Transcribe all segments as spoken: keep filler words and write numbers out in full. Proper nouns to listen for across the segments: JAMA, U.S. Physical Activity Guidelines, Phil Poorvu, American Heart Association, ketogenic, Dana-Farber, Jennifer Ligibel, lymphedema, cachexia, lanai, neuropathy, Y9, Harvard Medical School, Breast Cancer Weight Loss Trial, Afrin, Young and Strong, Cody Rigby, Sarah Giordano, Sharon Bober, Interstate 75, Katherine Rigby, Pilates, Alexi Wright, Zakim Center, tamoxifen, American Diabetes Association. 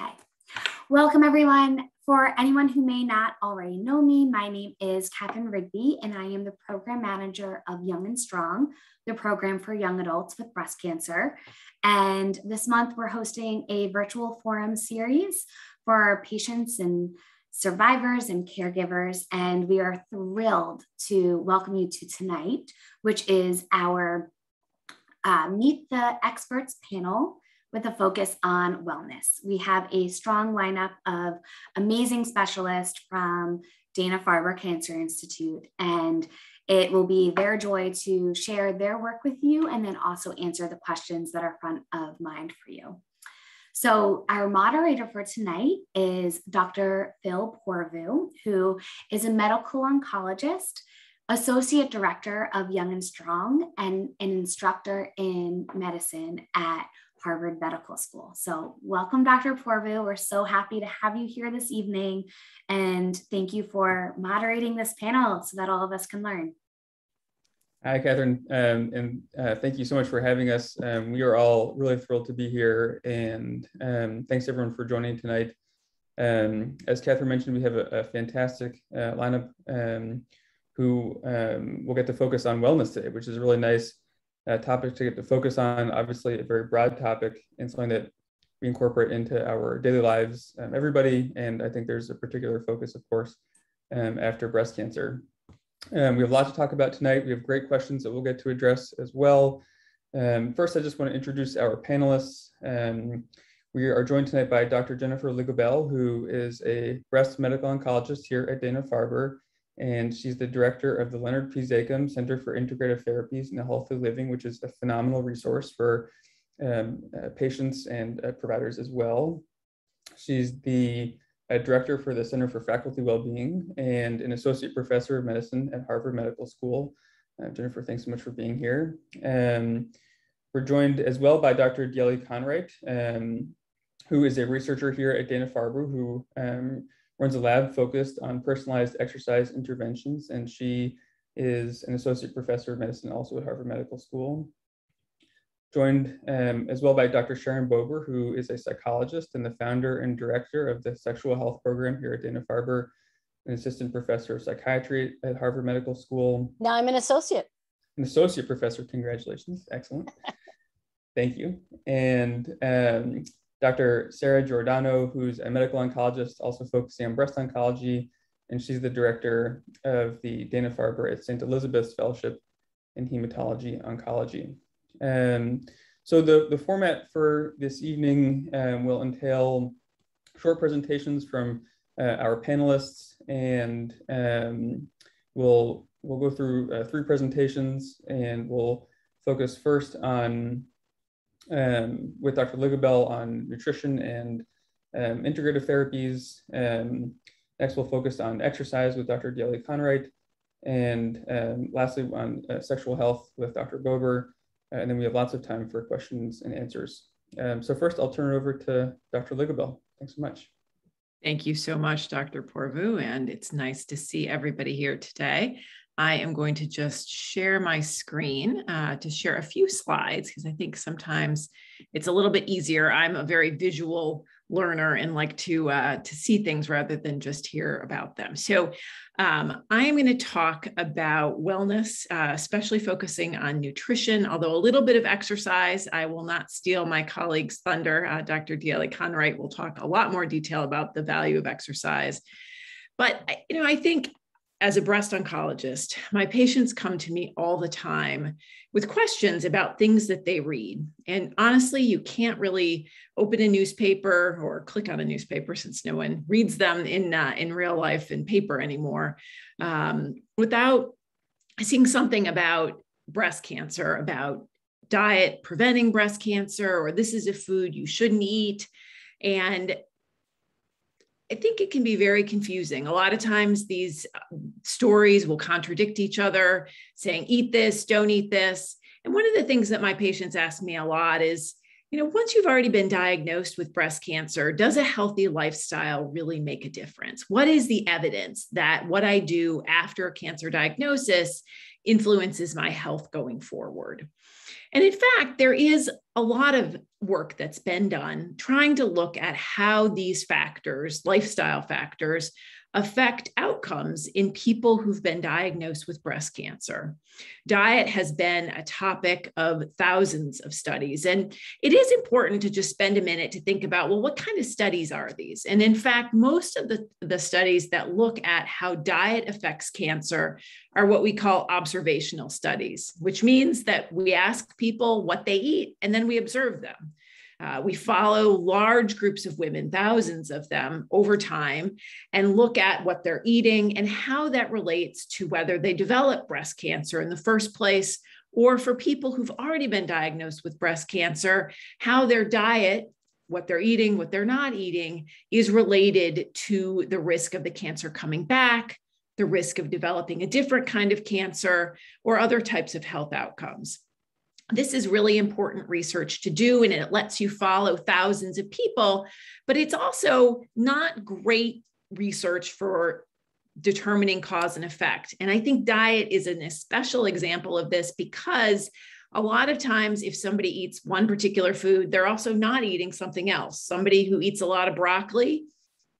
Okay. Welcome, everyone. For anyone who may not already know me, my name is Katherine Rigby, and I am the program manager of Young and Strong, the program for young adults with breast cancer. And this month, we're hosting a virtual forum series for our patients and survivors and caregivers. And we are thrilled to welcome you to tonight, which is our uh, Meet the Experts panel, with a focus on wellness. We have a strong lineup of amazing specialists from Dana-Farber Cancer Institute, and it will be their joy to share their work with you and then also answer the questions that are front of mind for you. So our moderator for tonight is Doctor Phil Poorvu, who is a medical oncologist, associate director of Young and Strong, and an instructor in medicine at Harvard Medical School. So welcome, Doctor Poorvu. We're so happy to have you here this evening, and thank you for moderating this panel so that all of us can learn. Hi, Katherine, um, and uh, thank you so much for having us. Um, we are all really thrilled to be here, and um, thanks everyone for joining tonight. Um, as Katherine mentioned, we have a, a fantastic uh, lineup um, who um, will get to focus on wellness today, which is really nice. Uh, topic to get to focus on, obviously a very broad topic and something that we incorporate into our daily lives, um, everybody. And I think there's a particular focus, of course, um, after breast cancer. Um, we have a lot to talk about tonight. We have great questions that we'll get to address as well. Um, first, I just want to introduce our panelists. Um, we are joined tonight by Doctor Jennifer Ligibel, who is a breast medical oncologist here at Dana-Farber. And she's the director of the Leonard P. Zakim Center for Integrative Therapies and Healthy Living, which is a phenomenal resource for um, uh, patients and uh, providers as well. She's the uh, director for the Center for Faculty Wellbeing and an associate professor of medicine at Harvard Medical School. Uh, Jennifer, thanks so much for being here. Um, we're joined as well by Doctor Dieli-Conwright, um, who is a researcher here at Dana-Farber, who um, runs a lab focused on personalized exercise interventions, and she is an associate professor of medicine also at Harvard Medical School. Joined um, as well by Doctor Sharon Bober, who is a psychologist and the founder and director of the sexual health program here at Dana-Farber, an assistant professor of psychiatry at Harvard Medical School. Now I'm an associate. An associate professor, congratulations, excellent. Thank you. And um, Doctor Sarah Giordano, who's a medical oncologist, also focusing on breast oncology, and she's the director of the Dana-Farber at Saint Elizabeth's Fellowship in Hematology Oncology. Um, so the, the format for this evening um, will entail short presentations from uh, our panelists, and um, we'll, we'll go through uh, three presentations, and we'll focus first on Um, with Doctor Ligibel on nutrition and um, integrative therapies. Um, next, we'll focus on exercise with Doctor Dieli-Conwright, and um, lastly on uh, sexual health with Doctor Bober. Uh, and then we have lots of time for questions and answers. Um, so first, I'll turn it over to Doctor Ligibel. Thanks so much. Thank you so much, Doctor Poorvu, and it's nice to see everybody here today. I am going to just share my screen uh, to share a few slides, because I think sometimes it's a little bit easier. I'm a very visual learner and like to, uh, to see things rather than just hear about them. So um, I'm going to talk about wellness, uh, especially focusing on nutrition, although a little bit of exercise. I will not steal my colleague's thunder. Uh, Doctor Dieli-Conwright will talk a lot more detail about the value of exercise. But, you know, I think as a breast oncologist, my patients come to me all the time with questions about things that they read. And honestly, you can't really open a newspaper or click on a newspaper, since no one reads them in, uh, in real life in paper anymore, um, without seeing something about breast cancer, about diet preventing breast cancer, or this is a food you shouldn't eat. And I think it can be very confusing. A lot of times these stories will contradict each other, saying, eat this, don't eat this. And one of the things that my patients ask me a lot is, you know, once you've already been diagnosed with breast cancer, does a healthy lifestyle really make a difference? What is the evidence that what I do after a cancer diagnosis influences my health going forward. And in fact, there is a lot of work that's been done trying to look at how these factors, lifestyle factors, affect outcomes in people who've been diagnosed with breast cancer. Diet has been a topic of thousands of studies, and it is important to just spend a minute to think about, well, what kind of studies are these? And in fact, most of the, the studies that look at how diet affects cancer are what we call observational studies, which means that we ask people what they eat and then we observe them. Uh, we follow large groups of women, thousands of them over time, and look at what they're eating and how that relates to whether they develop breast cancer in the first place, or for people who've already been diagnosed with breast cancer, how their diet, what they're eating, what they're not eating, is related to the risk of the cancer coming back, the risk of developing a different kind of cancer, or other types of health outcomes. This is really important research to do, and it lets you follow thousands of people, but it's also not great research for determining cause and effect. And I think diet is an especial example of this, because a lot of times if somebody eats one particular food, they're also not eating something else. Somebody who eats a lot of broccoli,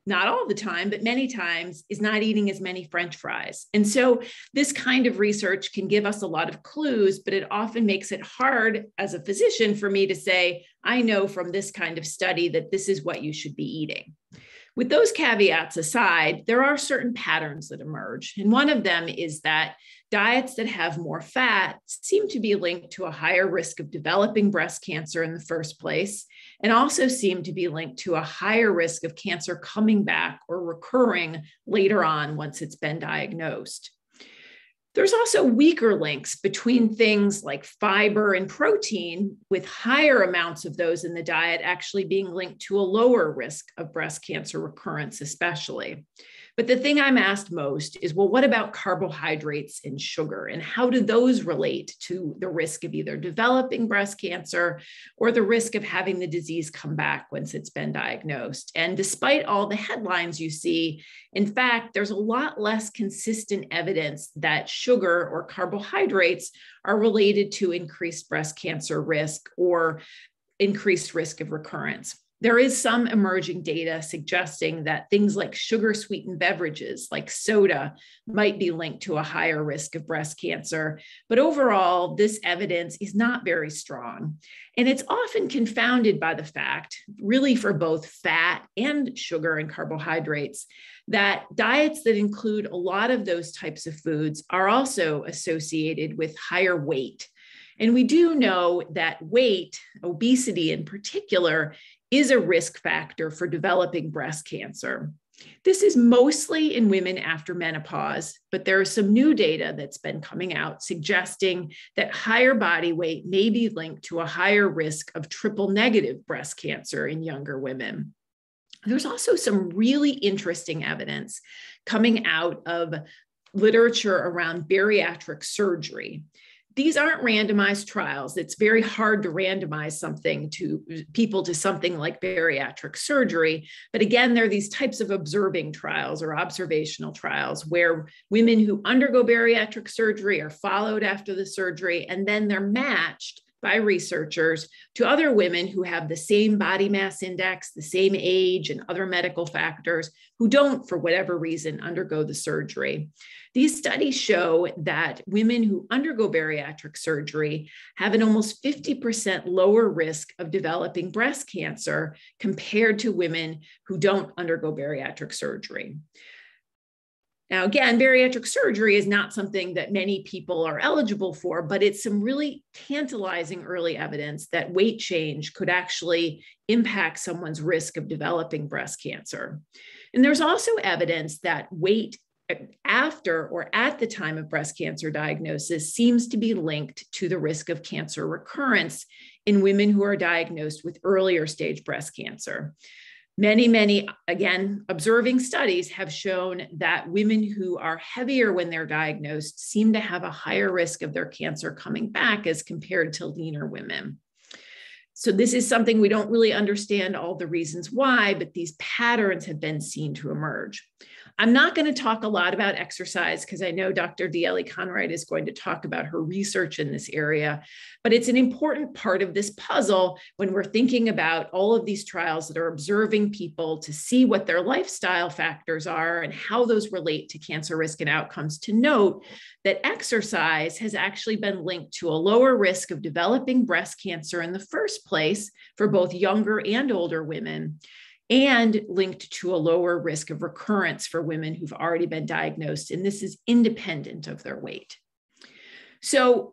not all the time, but many times, is not eating as many French fries. And so this kind of research can give us a lot of clues, but it often makes it hard as a physician for me to say, I know from this kind of study that this is what you should be eating. With those caveats aside, there are certain patterns that emerge. And one of them is that diets that have more fat seem to be linked to a higher risk of developing breast cancer in the first place, and also seem to be linked to a higher risk of cancer coming back or recurring later on once it's been diagnosed. There's also weaker links between things like fiber and protein, with higher amounts of those in the diet actually being linked to a lower risk of breast cancer recurrence especially. But the thing I'm asked most is, well, what about carbohydrates and sugar, and how do those relate to the risk of either developing breast cancer or the risk of having the disease come back once it's been diagnosed? And despite all the headlines you see, in fact, there's a lot less consistent evidence that sugar or carbohydrates are related to increased breast cancer risk or increased risk of recurrence. There is some emerging data suggesting that things like sugar-sweetened beverages, like soda, might be linked to a higher risk of breast cancer. But overall, this evidence is not very strong. And it's often confounded by the fact, really for both fat and sugar and carbohydrates, that diets that include a lot of those types of foods are also associated with higher weight. And we do know that weight, obesity in particular, is a risk factor for developing breast cancer. This is mostly in women after menopause, but there is some new data that's been coming out suggesting that higher body weight may be linked to a higher risk of triple negative breast cancer in younger women. There's also some really interesting evidence coming out of literature around bariatric surgery. These aren't randomized trials. It's very hard to randomize something to people to something like bariatric surgery. But again, there are these types of observing trials or observational trials where women who undergo bariatric surgery are followed after the surgery, and then they're matched by researchers to other women who have the same body mass index, the same age, and other medical factors who don't, for whatever reason, undergo the surgery. These studies show that women who undergo bariatric surgery have an almost fifty percent lower risk of developing breast cancer compared to women who don't undergo bariatric surgery. Now, again, bariatric surgery is not something that many people are eligible for, but it's some really tantalizing early evidence that weight change could actually impact someone's risk of developing breast cancer. And there's also evidence that weight after or at the time of breast cancer diagnosis seems to be linked to the risk of cancer recurrence in women who are diagnosed with earlier stage breast cancer. Many, many, again, observing studies have shown that women who are heavier when they're diagnosed seem to have a higher risk of their cancer coming back as compared to leaner women. So this is something we don't really understand all the reasons why, but these patterns have been seen to emerge. I'm not going to talk a lot about exercise because I know Doctor Dieli-Conwright is going to talk about her research in this area, but it's an important part of this puzzle when we're thinking about all of these trials that are observing people to see what their lifestyle factors are and how those relate to cancer risk and outcomes, to note that exercise has actually been linked to a lower risk of developing breast cancer in the first place for both younger and older women, and linked to a lower risk of recurrence for women who've already been diagnosed. And this is independent of their weight. So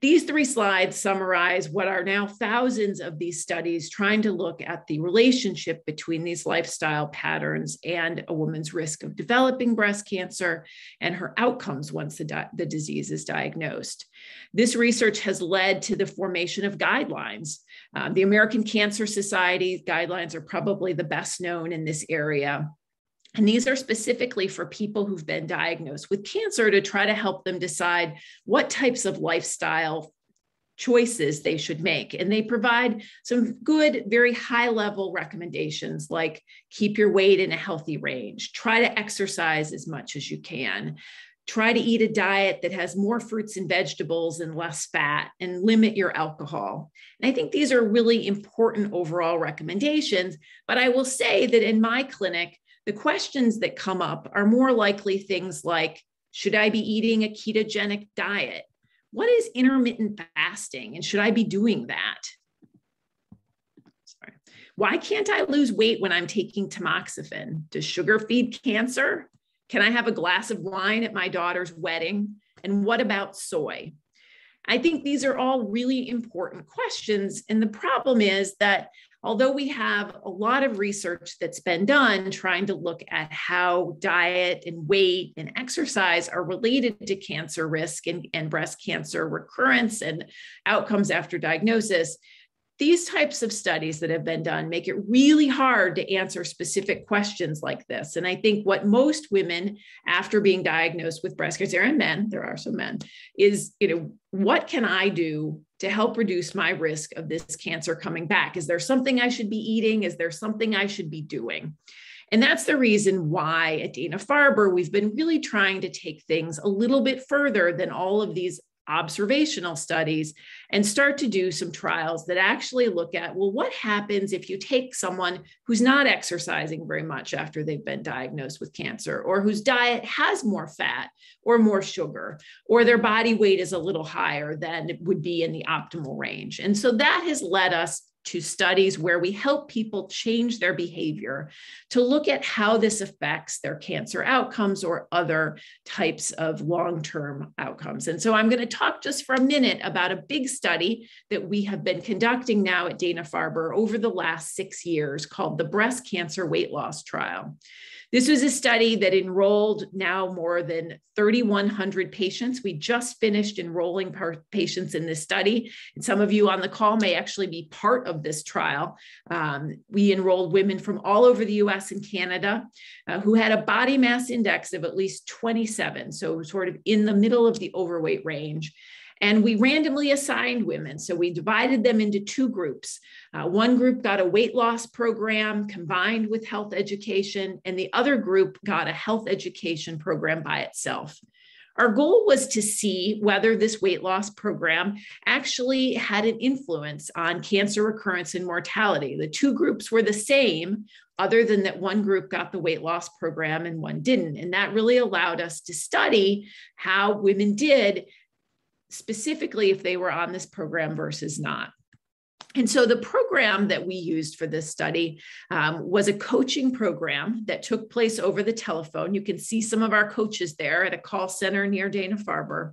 these three slides summarize what are now thousands of these studies trying to look at the relationship between these lifestyle patterns and a woman's risk of developing breast cancer and her outcomes once the, di- the disease is diagnosed. This research has led to the formation of guidelines. Uh, the American Cancer Society guidelines are probably the best known in this area. And these are specifically for people who've been diagnosed with cancer to try to help them decide what types of lifestyle choices they should make. And they provide some good, very high-level recommendations like keep your weight in a healthy range, try to exercise as much as you can, try to eat a diet that has more fruits and vegetables and less fat, and limit your alcohol. And I think these are really important overall recommendations, but I will say that in my clinic, the questions that come up are more likely things like, should I be eating a ketogenic diet? What is intermittent fasting, and should I be doing that? Sorry. Why can't I lose weight when I'm taking tamoxifen? Does sugar feed cancer? Can I have a glass of wine at my daughter's wedding? And what about soy? I think these are all really important questions. And the problem is that although we have a lot of research that's been done trying to look at how diet and weight and exercise are related to cancer risk and, and breast cancer recurrence and outcomes after diagnosis, these types of studies that have been done make it really hard to answer specific questions like this. And I think what most women after being diagnosed with breast cancer, and men, there are some men, is, you know, what can I do to help reduce my risk of this cancer coming back? Is there something I should be eating? Is there something I should be doing? And that's the reason why at Dana-Farber, we've been really trying to take things a little bit further than all of these observational studies and start to do some trials that actually look at, well, what happens if you take someone who's not exercising very much after they've been diagnosed with cancer, or whose diet has more fat or more sugar, or their body weight is a little higher than it would be in the optimal range. And so that has led us to studies where we help people change their behavior to look at how this affects their cancer outcomes or other types of long-term outcomes. And so I'm going to talk just for a minute about a big study that we have been conducting now at Dana-Farber over the last six years called the Breast Cancer Weight Loss Trial. This was a study that enrolled now more than three thousand one hundred patients. We just finished enrolling patients in this study. And some of you on the call may actually be part of this trial. Um, we enrolled women from all over the U S and Canada uh, who had a body mass index of at least twenty-seven, so sort of in the middle of the overweight range. And we randomly assigned women. So we divided them into two groups. Uh, one group got a weight loss program combined with health education, and the other group got a health education program by itself. Our goal was to see whether this weight loss program actually had an influence on cancer recurrence and mortality. The two groups were the same, other than that one group got the weight loss program and one didn't. And that really allowed us to study how women did specifically if they were on this program versus not. And so the program that we used for this study um, was a coaching program that took place over the telephone. You can see some of our coaches there at a call center near Dana-Farber.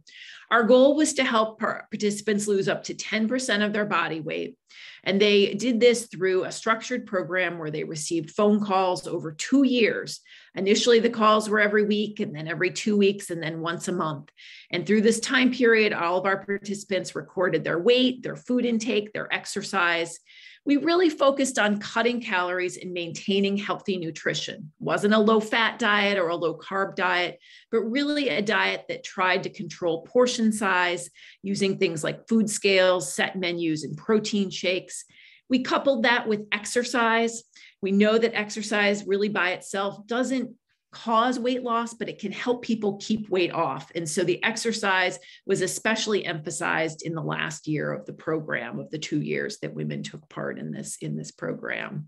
Our goal was to help participants lose up to ten percent of their body weight. And they did this through a structured program where they received phone calls over two years. Initially, the calls were every week, and then every two weeks, and then once a month. And through this time period, all of our participants recorded their weight, their food intake, their exercise. we really focused on cutting calories and maintaining healthy nutrition. It wasn't a low-fat diet or a low-carb diet, but really a diet that tried to control portion size using things like food scales, set menus, and protein shakes. We coupled that with exercise. We know that exercise really by itself doesn't cause weight loss, but it can help people keep weight off. And so the exercise was especially emphasized in the last year of the program, of the two years that women took part in this, in this program.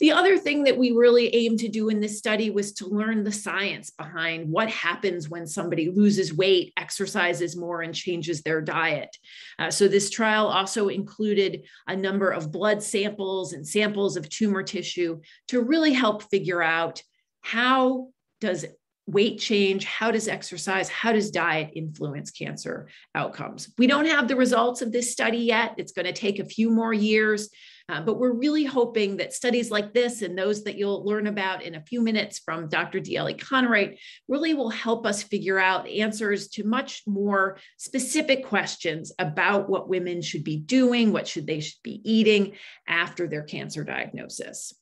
The other thing that we really aimed to do in this study was to learn the science behind what happens when somebody loses weight, exercises more, and changes their diet. Uh, so this trial also included a number of blood samples and samples of tumor tissue to really help figure out how does weight change, how does exercise, how does diet influence cancer outcomes. We don't have the results of this study yet. It's going to take a few more years, uh, but we're really hoping that studies like this and those that you'll learn about in a few minutes from Doctor Dieli-Conwright really will help us figure out answers to much more specific questions about what women should be doing, what should they should be eating after their cancer diagnosis.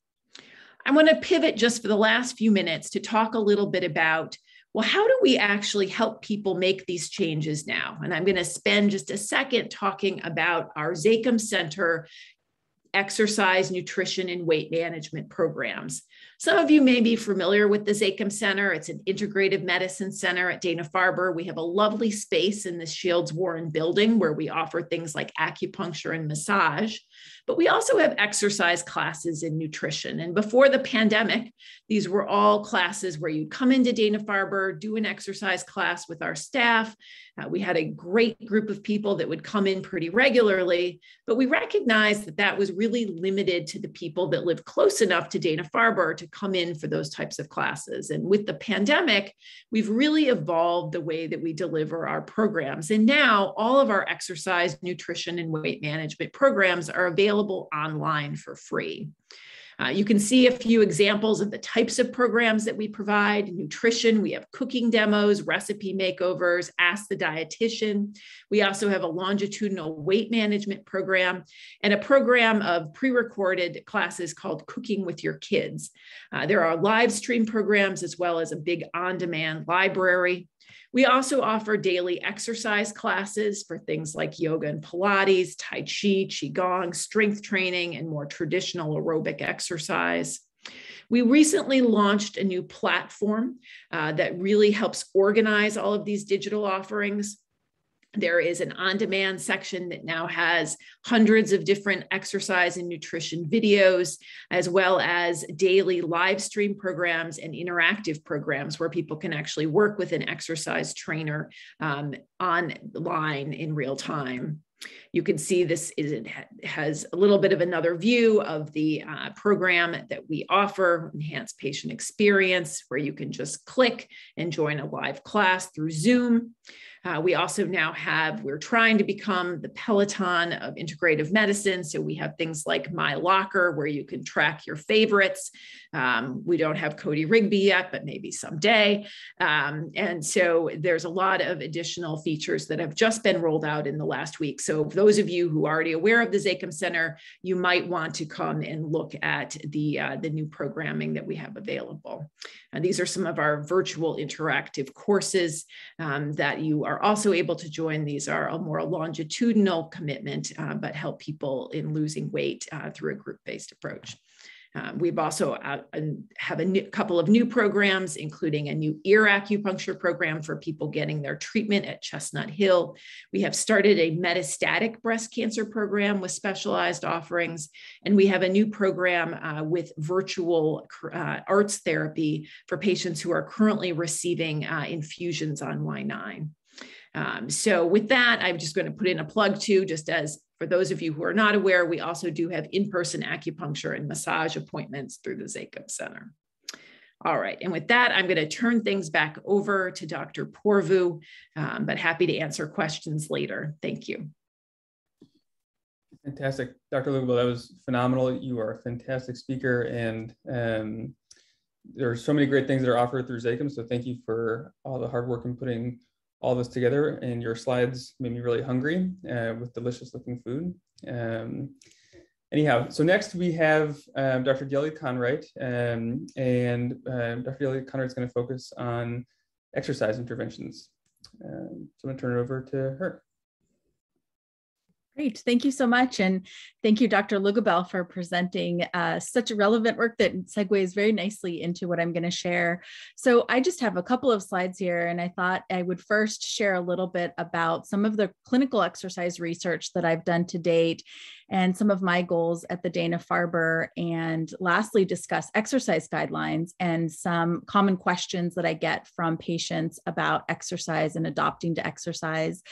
I want to pivot just for the last few minutes to talk a little bit about, well, how do we actually help people make these changes now? And I'm going to spend just a second talking about our Zakim Center exercise, nutrition, and weight management programs. Some of you may be familiar with the Zakim Center. It's an integrative medicine center at Dana-Farber. We have a lovely space in the Shields Warren building where we offer things like acupuncture and massage, but we also have exercise classes in nutrition. And before the pandemic, these were all classes where you come into Dana-Farber, do an exercise class with our staff. Uh, we had a great group of people that would come in pretty regularly, but we recognized that that was really limited to the people that live close enough to Dana-Farber to come in for those types of classes. And with the pandemic, we've really evolved the way that we deliver our programs. And now all of our exercise, nutrition, and weight management programs are available Available online for free. Uh, you can see a few examples of the types of programs that we provide. Nutrition, we have cooking demos, recipe makeovers, ask the dietitian. We also have a longitudinal weight management program and a program of pre-recorded classes called Cooking with Your Kids. Uh, there are live stream programs as well as a big on-demand library. We also offer daily exercise classes for things like yoga and Pilates, Tai Chi, Qigong, strength training, and more traditional aerobic exercise. We recently launched a new platform uh, that really helps organize all of these digital offerings. There is an on-demand section that now has hundreds of different exercise and nutrition videos, as well as daily live stream programs and interactive programs where people can actually work with an exercise trainer um, online in real time. You can see this is, it has a little bit of another view of the uh, program that we offer, Enhanced Patient Experience, where you can just click and join a live class through Zoom. Uh, we also now have, we're trying to become the Peloton of integrative medicine. So we have things like My Locker, where you can track your favorites. Um, we don't have Cody Rigby yet, but maybe someday. Um, and so there's a lot of additional features that have just been rolled out in the last week. So for those of you who are already aware of the Zakim Center, you might want to come and look at the, uh, the new programming that we have available. And these are some of our virtual interactive courses um, that you are Are also able to join. These are a more longitudinal commitment, uh, but help people in losing weight uh, through a group-based approach. Uh, we've also uh, have a new, couple of new programs, including a new ear acupuncture program for people getting their treatment at Chestnut Hill. We have started a metastatic breast cancer program with specialized offerings, and we have a new program uh, with virtual uh, arts therapy for patients who are currently receiving uh, infusions on Y nine. Um, so with that, I'm just going to put in a plug too, just as for those of you who are not aware, we also do have in-person acupuncture and massage appointments through the Zakim Center. All right. And with that, I'm going to turn things back over to Doctor Poorvu, um, but happy to answer questions later. Thank you. Fantastic. Doctor Ligibel, that was phenomenal. You are a fantastic speaker, and um, there are so many great things that are offered through Zakim. So thank you for all the hard work in putting all this together, and your slides made me really hungry uh, with delicious looking food. Um, Anyhow, so next we have um, Doctor Dieli-Conwright, um, and um, Doctor Dieli-Conwright is going to focus on exercise interventions. Um, so I'm going to turn it over to her. Great, thank you so much. And thank you, Doctor Ligibel, for presenting uh, such relevant work that segues very nicely into what I'm gonna share. So I just have a couple of slides here, and I thought I would first share a little bit about some of the clinical exercise research that I've done to date and some of my goals at the Dana-Farber, and lastly discuss exercise guidelines and some common questions that I get from patients about exercise and adopting to exercise.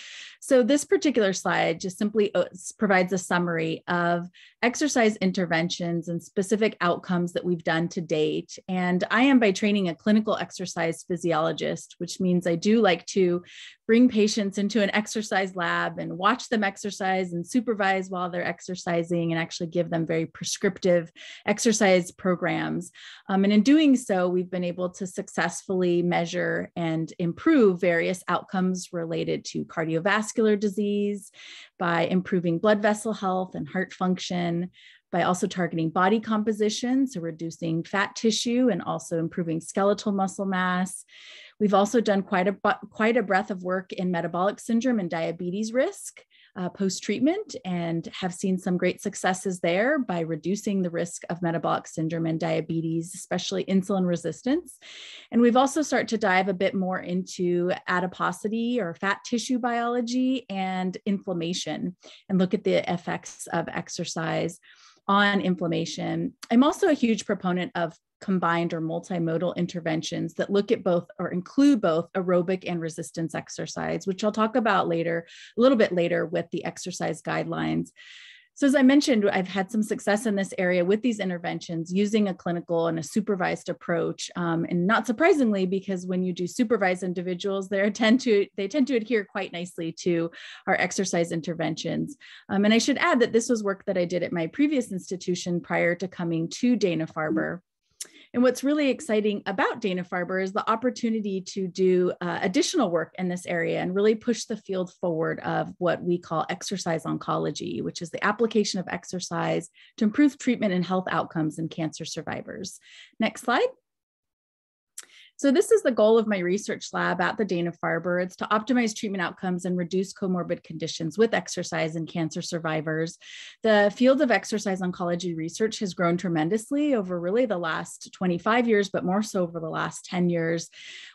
So this particular slide just simply provides a summary of exercise interventions and specific outcomes that we've done to date. And I am by training a clinical exercise physiologist, which means I do like to bring patients into an exercise lab and watch them exercise and supervise while they're exercising, and actually give them very prescriptive exercise programs. Um, and in doing so, we've been able to successfully measure and improve various outcomes related to cardiovascular disease by improving blood vessel health and heart function, by also targeting body composition, so reducing fat tissue and also improving skeletal muscle mass. We've also done quite a, quite a breadth of work in metabolic syndrome and diabetes risk uh, post-treatment, and have seen some great successes there by reducing the risk of metabolic syndrome and diabetes, especially insulin resistance. And we've also started to dive a bit more into adiposity or fat tissue biology and inflammation, and look at the effects of exercise on inflammation. I'm also a huge proponent of combined or multimodal interventions that look at both or include both aerobic and resistance exercise, which I'll talk about later, a little bit later with the exercise guidelines. So as I mentioned, I've had some success in this area with these interventions using a clinical and a supervised approach. Um, and not surprisingly, because when you do supervise individuals, they tend to, they tend to adhere quite nicely to our exercise interventions. Um, and I should add that this was work that I did at my previous institution prior to coming to Dana-Farber. And what's really exciting about Dana-Farber is the opportunity to do uh, additional work in this area and really push the field forward of what we call exercise oncology, which is the application of exercise to improve treatment and health outcomes in cancer survivors. Next slide. So this is the goal of my research lab at the Dana-Farber. It's to optimize treatment outcomes and reduce comorbid conditions with exercise in cancer survivors. The field of exercise oncology research has grown tremendously over really the last twenty-five years, but more so over the last ten years,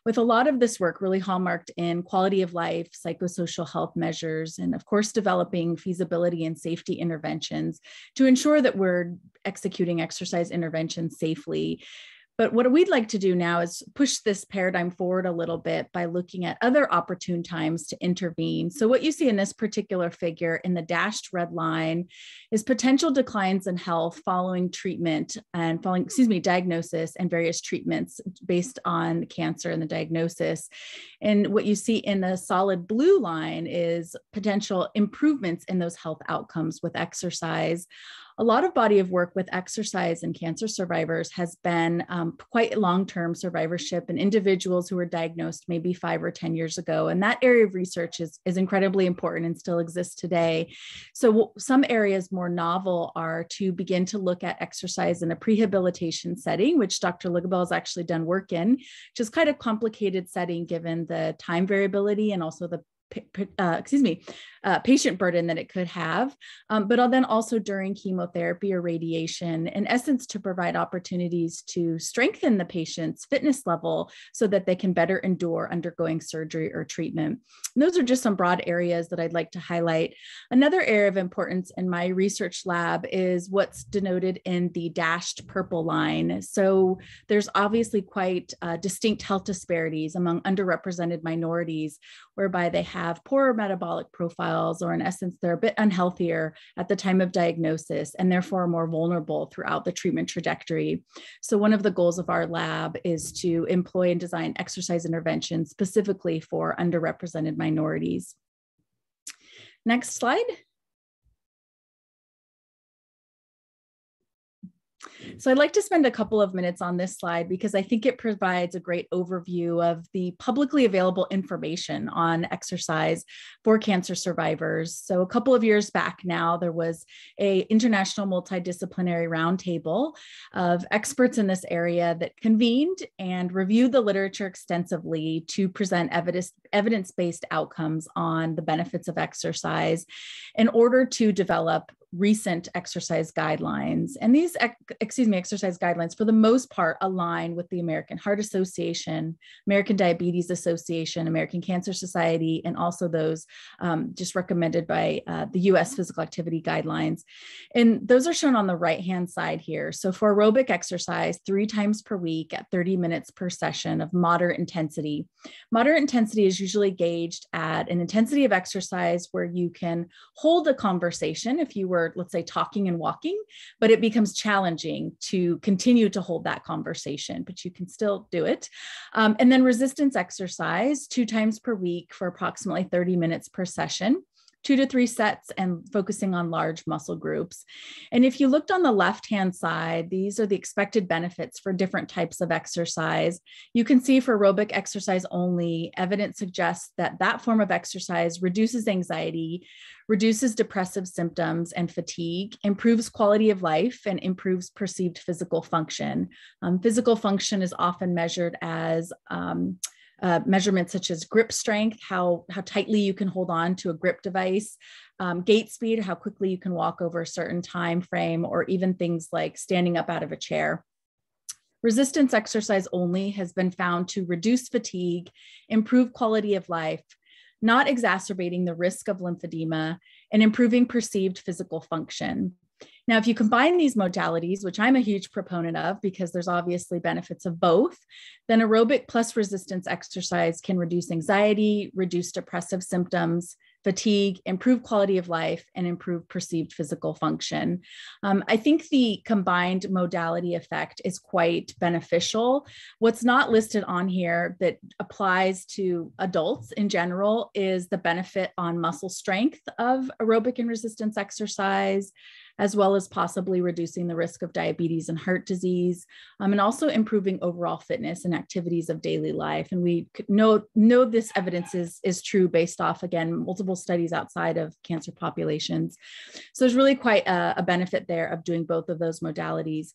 with a lot of this work really hallmarked in quality of life, psychosocial health measures, and of course, developing feasibility and safety interventions to ensure that we're executing exercise interventions safely. But what we'd like to do now is push this paradigm forward a little bit by looking at other opportune times to intervene. So what you see in this particular figure in the dashed red line is potential declines in health following treatment and following, excuse me, diagnosis and various treatments based on cancer and the diagnosis. And what you see in the solid blue line is potential improvements in those health outcomes with exercise. A lot of body of work with exercise and cancer survivors has been um, quite long-term survivorship and individuals who were diagnosed maybe five or ten years ago. And that area of research is, is incredibly important and still exists today. So some areas more novel are to begin to look at exercise in a prehabilitation setting, which Doctor Ligibel has actually done work in, which is kind of complicated setting given the time variability and also the Uh, excuse me, uh, patient burden that it could have, um, but then also during chemotherapy or radiation, in essence, to provide opportunities to strengthen the patient's fitness level so that they can better endure undergoing surgery or treatment. And those are just some broad areas that I'd like to highlight. Another area of importance in my research lab is what's denoted in the dashed purple line. So there's obviously quite uh, distinct health disparities among underrepresented minorities, whereby they have have poorer metabolic profiles, or in essence, they're a bit unhealthier at the time of diagnosis and therefore more vulnerable throughout the treatment trajectory. So one of the goals of our lab is to employ and design exercise interventions specifically for underrepresented minorities. Next slide. So I'd like to spend a couple of minutes on this slide because I think it provides a great overview of the publicly available information on exercise for cancer survivors. So a couple of years back now, there was an international multidisciplinary roundtable of experts in this area that convened and reviewed the literature extensively to present evidence, evidence-based outcomes on the benefits of exercise in order to develop recent exercise guidelines. And these, excuse me, exercise guidelines for the most part align with the American Heart Association, American Diabetes Association, American Cancer Society, and also those um, just recommended by uh, the U S Physical Activity Guidelines. And those are shown on the right-hand side here. So for aerobic exercise, three times per week at thirty minutes per session of moderate intensity. Moderate intensity is usually gauged at an intensity of exercise where you can hold a conversation if you were let's say talking and walking, but it becomes challenging to continue to hold that conversation, but you can still do it. Um, and then resistance exercise, two times per week for approximately thirty minutes per session, two to three sets and focusing on large muscle groups. And if you looked on the left-hand side, these are the expected benefits for different types of exercise. You can see for aerobic exercise only, evidence suggests that that form of exercise reduces anxiety, reduces depressive symptoms and fatigue, improves quality of life, and improves perceived physical function. Um, physical function is often measured as um, Uh, measurements such as grip strength, how, how tightly you can hold on to a grip device, um, gait speed, how quickly you can walk over a certain time frame, or even things like standing up out of a chair. Resistance exercise only has been found to reduce fatigue, improve quality of life, not exacerbating the risk of lymphedema, and improving perceived physical function. Now, if you combine these modalities, which I'm a huge proponent of because there's obviously benefits of both, then aerobic plus resistance exercise can reduce anxiety, reduce depressive symptoms, fatigue, improve quality of life, and improve perceived physical function. Um, I think the combined modality effect is quite beneficial. What's not listed on here that applies to adults in general is the benefit on muscle strength of aerobic and resistance exercise, as well as possibly reducing the risk of diabetes and heart disease, um, and also improving overall fitness and activities of daily life. And we know, know this evidence is, is true based off, again, multiple studies outside of cancer populations. So there's really quite a, a benefit there of doing both of those modalities.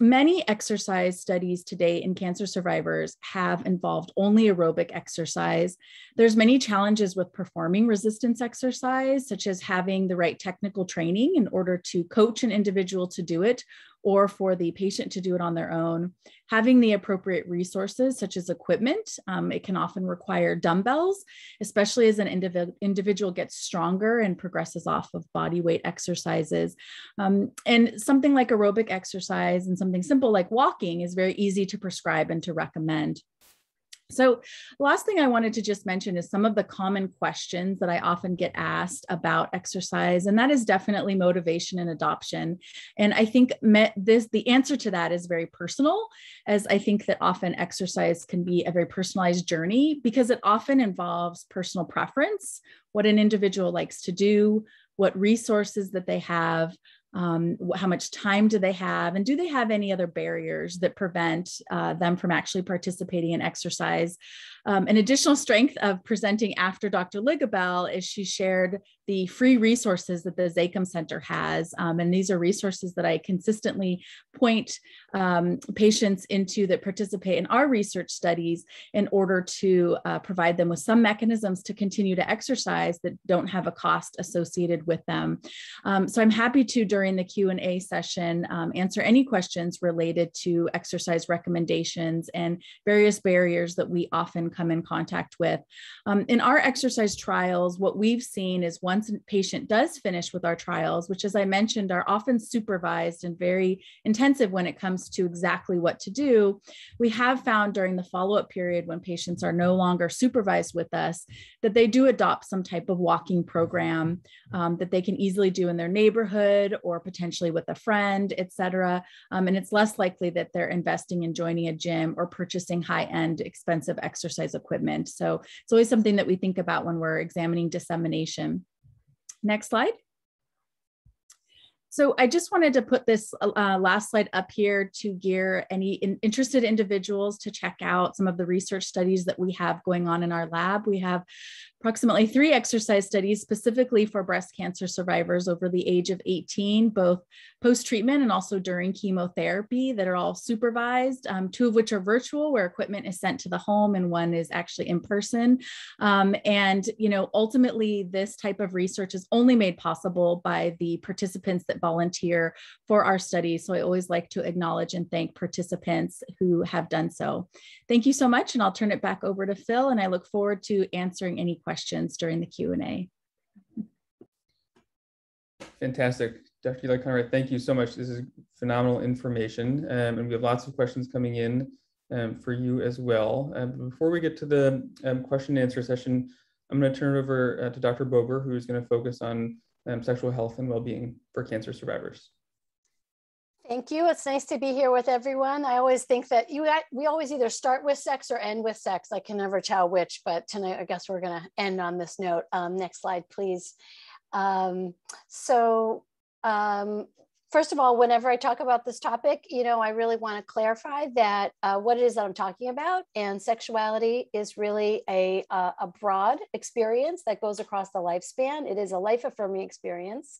Many exercise studies today in cancer survivors have involved only aerobic exercise. There's many challenges with performing resistance exercise, such as having the right technical training in order to coach an individual to do it, or for the patient to do it on their own. Having the appropriate resources, such as equipment, um, it can often require dumbbells, especially as an indiv- individual gets stronger and progresses off of body weight exercises. Um, and something like aerobic exercise and something simple like walking is very easy to prescribe and to recommend. So last thing I wanted to just mention is some of the common questions that I often get asked about exercise, and that is definitely motivation and adoption. And I think this, the answer to that is very personal, as I think that often exercise can be a very personalized journey because it often involves personal preference, what an individual likes to do, what resources that they have, Um, how much time do they have, and do they have any other barriers that prevent uh, them from actually participating in exercise? Um, an additional strength of presenting after Doctor Ligibel is she shared the free resources that the Zakim Center has. Um, and these are resources that I consistently point um, patients into that participate in our research studies in order to uh, provide them with some mechanisms to continue to exercise that don't have a cost associated with them. Um, so I'm happy to, during the Q and A session, um, answer any questions related to exercise recommendations and various barriers that we often come in contact with. Um, in our exercise trials, what we've seen is once a patient does finish with our trials, which, as I mentioned, are often supervised and very intensive when it comes to exactly what to do, we have found during the follow-up period when patients are no longer supervised with us, that they do adopt some type of walking program um, that they can easily do in their neighborhood or potentially with a friend, et cetera. Um, and it's less likely that they're investing in joining a gym or purchasing high-end expensive exercise equipment. So it's always something that we think about when we're examining dissemination. Next slide. So I just wanted to put this uh, last slide up here to gear any in interested individuals to check out some of the research studies that we have going on in our lab. We have approximately three exercise studies specifically for breast cancer survivors over the age of eighteen, both post-treatment and also during chemotherapy, that are all supervised, um, two of which are virtual where equipment is sent to the home, and one is actually in person. Um, and, you know, ultimately this type of research is only made possible by the participants that volunteer for our study. So I always like to acknowledge and thank participants who have done so. Thank you so much. And I'll turn it back over to Phil, and I look forward to answering any questions questions during the Q and A. Fantastic. Doctor Dieli-Conwright, thank you so much. This is phenomenal information, um, and we have lots of questions coming in um, for you as well. Um, before we get to the um, question and answer session, I'm going to turn it over uh, to Doctor Bober, who is going to focus on um, sexual health and well-being for cancer survivors. Thank you. It's nice to be here with everyone. I always think that you we always either start with sex or end with sex. I can never tell which, but tonight I guess we're going to end on this note. Um, next slide, please. Um, so um, first of all, whenever I talk about this topic, you know, I really want to clarify that uh, what it is that I'm talking about, and sexuality is really a, uh, a broad experience that goes across the lifespan. It is a life-affirming experience.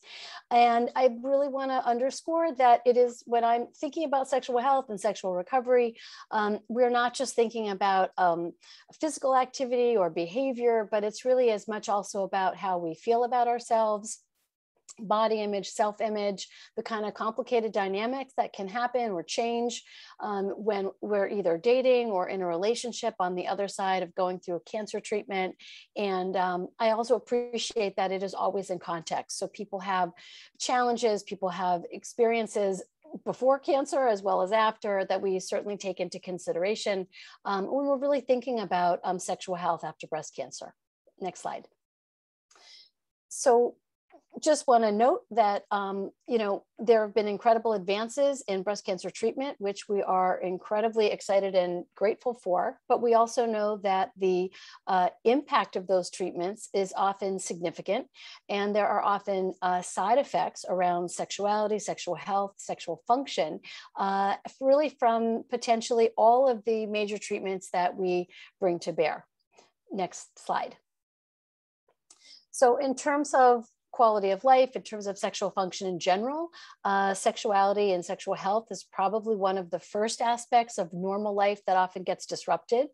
And I really want to underscore that it is, when I'm thinking about sexual health and sexual recovery, um, we're not just thinking about um, physical activity or behavior, but it's really as much also about how we feel about ourselves, body image, self-image, the kind of complicated dynamics that can happen or change um, when we're either dating or in a relationship on the other side of going through a cancer treatment. And um, I also appreciate that it is always in context. So people have challenges, people have experiences before cancer as well as after that we certainly take into consideration um, when we're really thinking about um, sexual health after breast cancer. Next slide. So just want to note that, um, you know, there have been incredible advances in breast cancer treatment, which we are incredibly excited and grateful for, but we also know that the uh, impact of those treatments is often significant, and there are often uh, side effects around sexuality, sexual health, sexual function, uh, really from potentially all of the major treatments that we bring to bear. Next slide. So in terms of quality of life, in terms of sexual function in general, uh, sexuality and sexual health is probably one of the first aspects of normal life that often gets disrupted.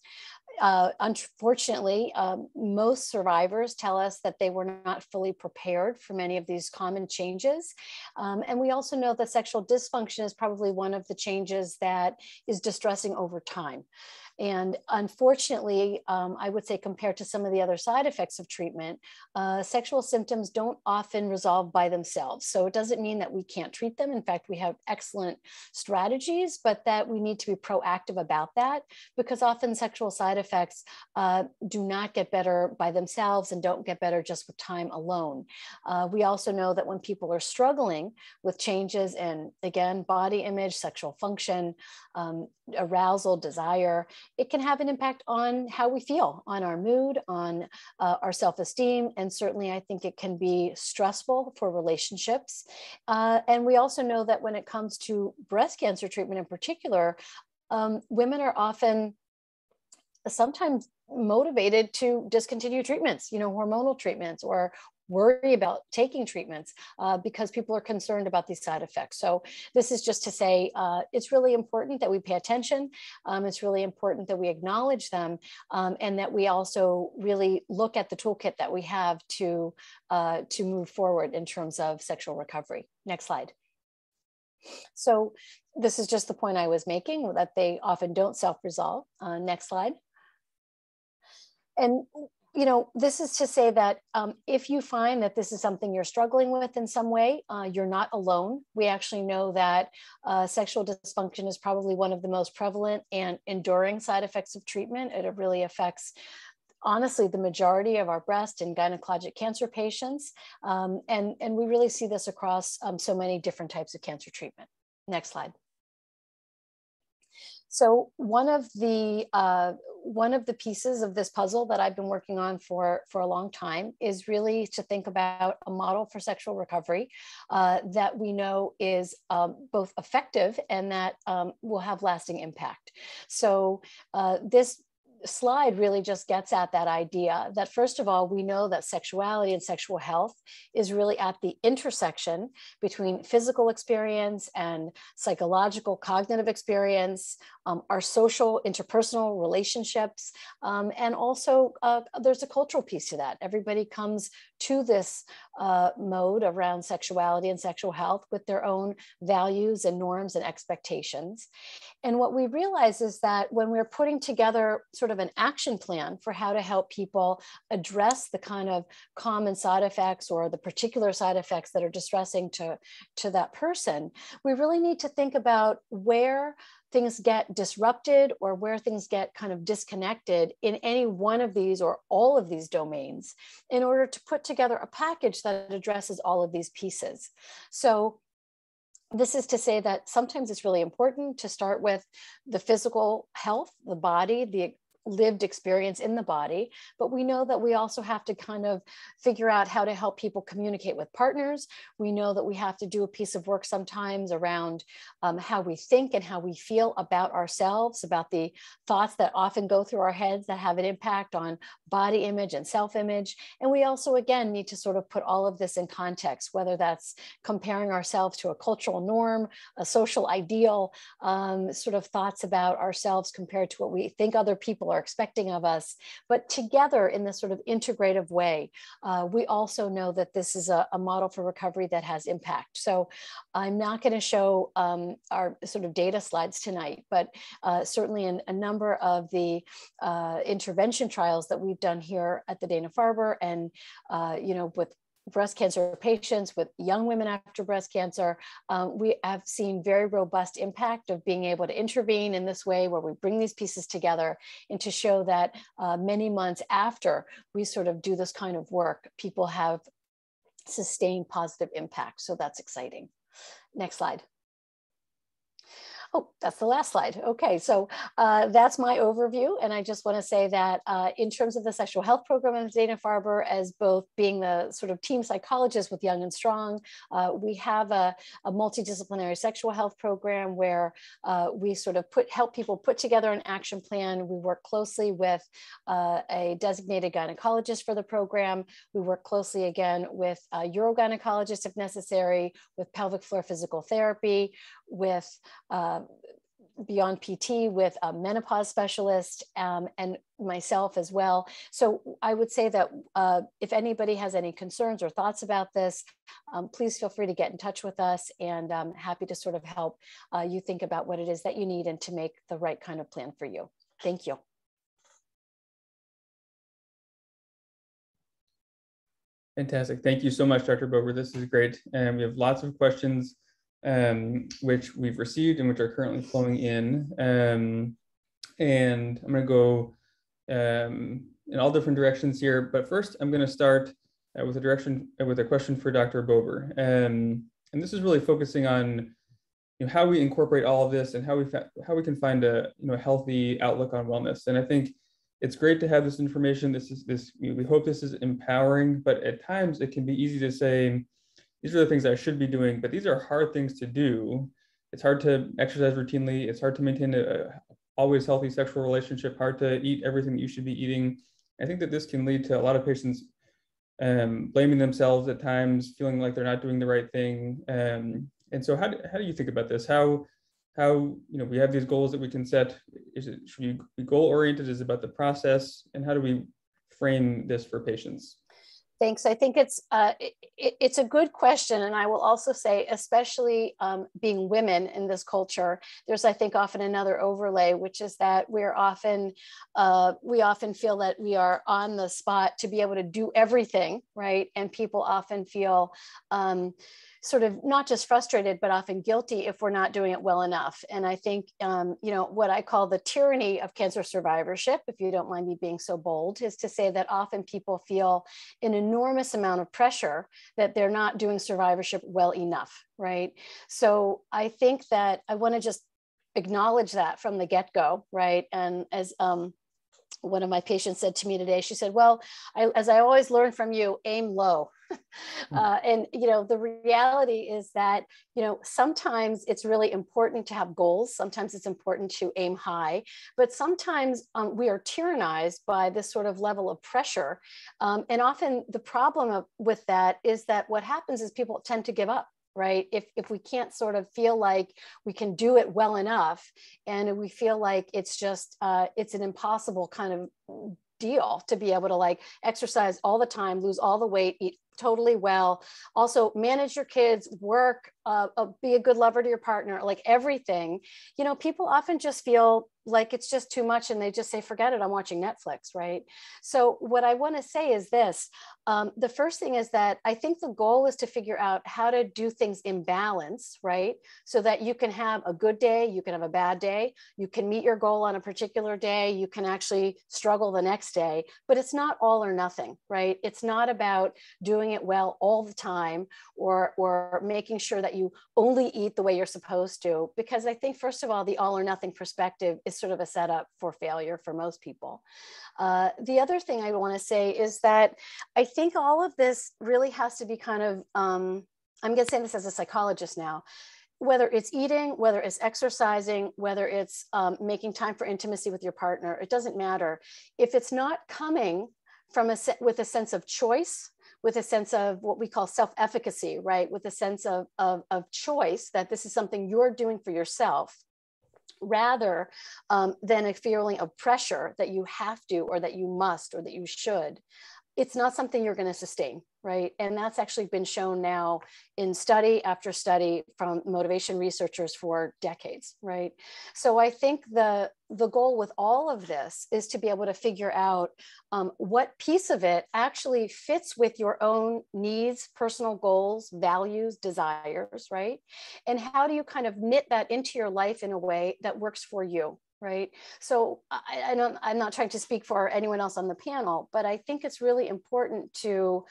Uh, unfortunately, um, most survivors tell us that they were not fully prepared for many of these common changes. Um, and we also know that sexual dysfunction is probably one of the changes that is distressing over time. And unfortunately, um, I would say compared to some of the other side effects of treatment, uh, sexual symptoms don't often resolve by themselves. So it doesn't mean that we can't treat them. In fact, we have excellent strategies, but that we need to be proactive about that, because often sexual side effects uh, do not get better by themselves and don't get better just with time alone. Uh, we also know that when people are struggling with changes in, again, body image, sexual function, um, arousal, desire, it can have an impact on how we feel, on our mood, on uh, our self-esteem. And certainly I think it can be stressful for relationships. Uh, and we also know that when it comes to breast cancer treatment in particular, um, women are often sometimes motivated to discontinue treatments, you know, hormonal treatments, or worry about taking treatments uh, because people are concerned about these side effects. So this is just to say, uh, it's really important that we pay attention. Um, it's really important that we acknowledge them, um, and that we also really look at the toolkit that we have to, uh, to move forward in terms of sexual recovery. Next slide. So this is just the point I was making, that they often don't self-resolve. Uh, next slide. And you know, this is to say that um, if you find that this is something you're struggling with in some way, uh, you're not alone. We actually know that uh, sexual dysfunction is probably one of the most prevalent and enduring side effects of treatment. It really affects, honestly, the majority of our breast and gynecologic cancer patients. Um, and, and we really see this across um, so many different types of cancer treatment. Next slide. So one of the uh, one of the pieces of this puzzle that I've been working on for, for a long time is really to think about a model for sexual recovery uh, that we know is um, both effective and that um, will have lasting impact. So uh, this slide really just gets at that idea that, first of all, we know that sexuality and sexual health is really at the intersection between physical experience and psychological cognitive experience, um, our social interpersonal relationships, um, and also uh, there's a cultural piece to that. Everybody comes to this uh, mode around sexuality and sexual health with their own values and norms and expectations. And what we realize is that when we're putting together sort of an action plan for how to help people address the kind of common side effects or the particular side effects that are distressing to, to that person, we really need to think about where things get disrupted or where things get kind of disconnected in any one of these or all of these domains in order to put together a package that addresses all of these pieces. So this is to say that sometimes it's really important to start with the physical health, the body, the lived experience in the body, but we know that we also have to kind of figure out how to help people communicate with partners. We know that we have to do a piece of work sometimes around um, how we think and how we feel about ourselves, about the thoughts that often go through our heads that have an impact on body image and self-image. And we also, again, need to sort of put all of this in context, whether that's comparing ourselves to a cultural norm, a social ideal, um, sort of thoughts about ourselves compared to what we think other people are expecting of us, but together in this sort of integrative way, uh, we also know that this is a, a model for recovery that has impact. So I'm not going to show um, our sort of data slides tonight, but uh, certainly in a number of the uh, intervention trials that we've done here at the Dana-Farber and, uh, you know, with breast cancer patients, with young women after breast cancer, um, we have seen very robust impact of being able to intervene in this way where we bring these pieces together and to show that uh, many months after we sort of do this kind of work, people have sustained positive impact. So that's exciting. Next slide. Oh, that's the last slide. Okay, so uh, that's my overview. And I just want to say that uh, in terms of the sexual health program at Dana-Farber, as both being the sort of team psychologist with Young and Strong, uh, we have a, a multidisciplinary sexual health program where uh, we sort of put help people put together an action plan. We work closely with uh, a designated gynecologist for the program. We work closely, again, with uh, urogynecologists if necessary, with pelvic floor physical therapy, with uh, Beyond P T, with a menopause specialist um, and myself as well. So I would say that uh, if anybody has any concerns or thoughts about this, um, please feel free to get in touch with us, and I'm happy to sort of help uh, you think about what it is that you need and to make the right kind of plan for you. Thank you. Fantastic. Thank you so much, Doctor Bober. This is great. And um, we have lots of questions um which we've received and which are currently flowing in, um and I'm going to go um in all different directions here, but first I'm going to start uh, with a direction uh, with a question for Doctor Bober, um and this is really focusing on, you know, how we incorporate all of this and how we how we can find a, you know, healthy outlook on wellness. And I think it's great to have this information. This is this we hope this is empowering, but at times it can be easy to say, these are the things that I should be doing, but these are hard things to do. It's hard to exercise routinely. It's hard to maintain a always healthy sexual relationship, hard to eat everything that you should be eating. I think that this can lead to a lot of patients um, blaming themselves at times, feeling like they're not doing the right thing. Um, and so how do, how do you think about this? How, how, you know, we have these goals that we can set. Is it, should we be goal-oriented? Is it about the process? And how do we frame this for patients? Thanks. I think it's uh, it, it's a good question. And I will also say, especially um, being women in this culture, there's, I think, often another overlay, which is that we're often, uh, we often feel that we are on the spot to be able to do everything, right? And people often feel um, sort of not just frustrated, but often guilty if we're not doing it well enough. And I think, um, you know, what I call the tyranny of cancer survivorship, if you don't mind me being so bold, is to say that often people feel an enormous amount of pressure that they're not doing survivorship well enough, right? So I think that I want to just acknowledge that from the get-go, right? And as um, one of my patients said to me today, she said, well, I, as I always learn from you, aim low. Uh, and, you know, the reality is that, you know, sometimes it's really important to have goals. Sometimes it's important to aim high, but sometimes um, we are tyrannized by this sort of level of pressure. Um, and often the problem of, with that is that what happens is people tend to give up, right? If, if we can't sort of feel like we can do it well enough, and we feel like it's just, uh, it's an impossible kind of deal to be able to like exercise all the time, lose all the weight, eat totally well, also manage your kids, work, uh, uh, be a good lover to your partner, like everything, you know, people often just feel like it's just too much and they just say, forget it, I'm watching Netflix, right? So what I want to say is this, um, the first thing is that I think the goal is to figure out how to do things in balance, right? So that you can have a good day, you can have a bad day, you can meet your goal on a particular day, you can actually struggle the next day, but it's not all or nothing, right? It's not about doing it well all the time or, or making sure that you only eat the way you're supposed to, because I think, first of all, the all or nothing perspective is sort of a setup for failure for most people. Uh, the other thing I want to say is that I think all of this really has to be kind of, um, I'm going to say this as a psychologist now, whether it's eating, whether it's exercising, whether it's um, making time for intimacy with your partner, it doesn't matter. If it's not coming from a se- with a sense of choice, with a sense of what we call self-efficacy, right? With a sense of, of, of choice, that this is something you're doing for yourself, rather um, than a feeling of pressure that you have to, or that you must, or that you should, it's not something you're going to sustain, right? And that's actually been shown now in study after study from motivation researchers for decades, right? So I think the, the goal with all of this is to be able to figure out um, what piece of it actually fits with your own needs, personal goals, values, desires, right? And how do you kind of knit that into your life in a way that works for you? Right. So I, I don't, I'm not trying to speak for anyone else on the panel, but I think it's really important to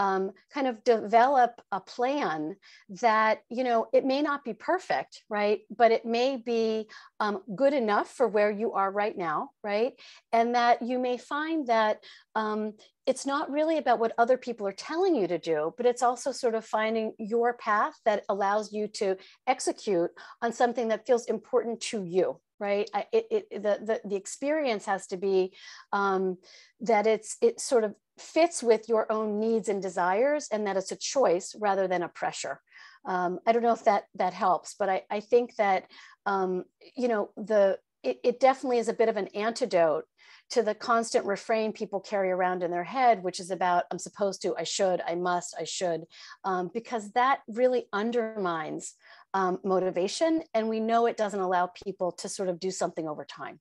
um, kind of develop a plan that, you know, it may not be perfect, right? But it may be um, good enough for where you are right now, right? And that you may find that um, it's not really about what other people are telling you to do, but it's also sort of finding your path that allows you to execute on something that feels important to you. Right. I, it, it, the, the, the experience has to be um, that it's it sort of fits with your own needs and desires, and that it's a choice rather than a pressure. Um, I don't know if that that helps, but I, I think that, um, you know, the it, it definitely is a bit of an antidote to the constant refrain people carry around in their head, which is about, I'm supposed to, I should, I must, I should, um, because that really undermines um, motivation. And we know it doesn't allow people to sort of do something over time.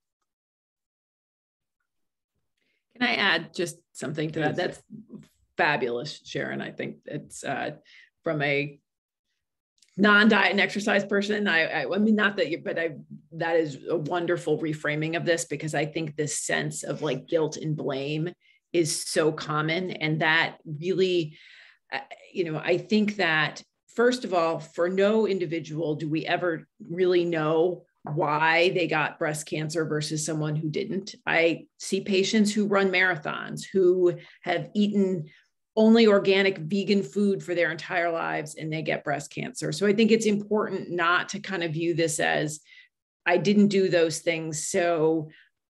Can I add just something to that? That's fabulous, Sharon. I think it's uh, from a non-diet and exercise person. I, I, I mean, not that you, but I, that is a wonderful reframing of this, because I think this sense of like guilt and blame is so common. And that really, you know, I think that first of all, for no individual, do we ever really know why they got breast cancer versus someone who didn't. I see patients who run marathons, who have eaten only organic vegan food for their entire lives, and they get breast cancer. So I think it's important not to kind of view this as, I didn't do those things, so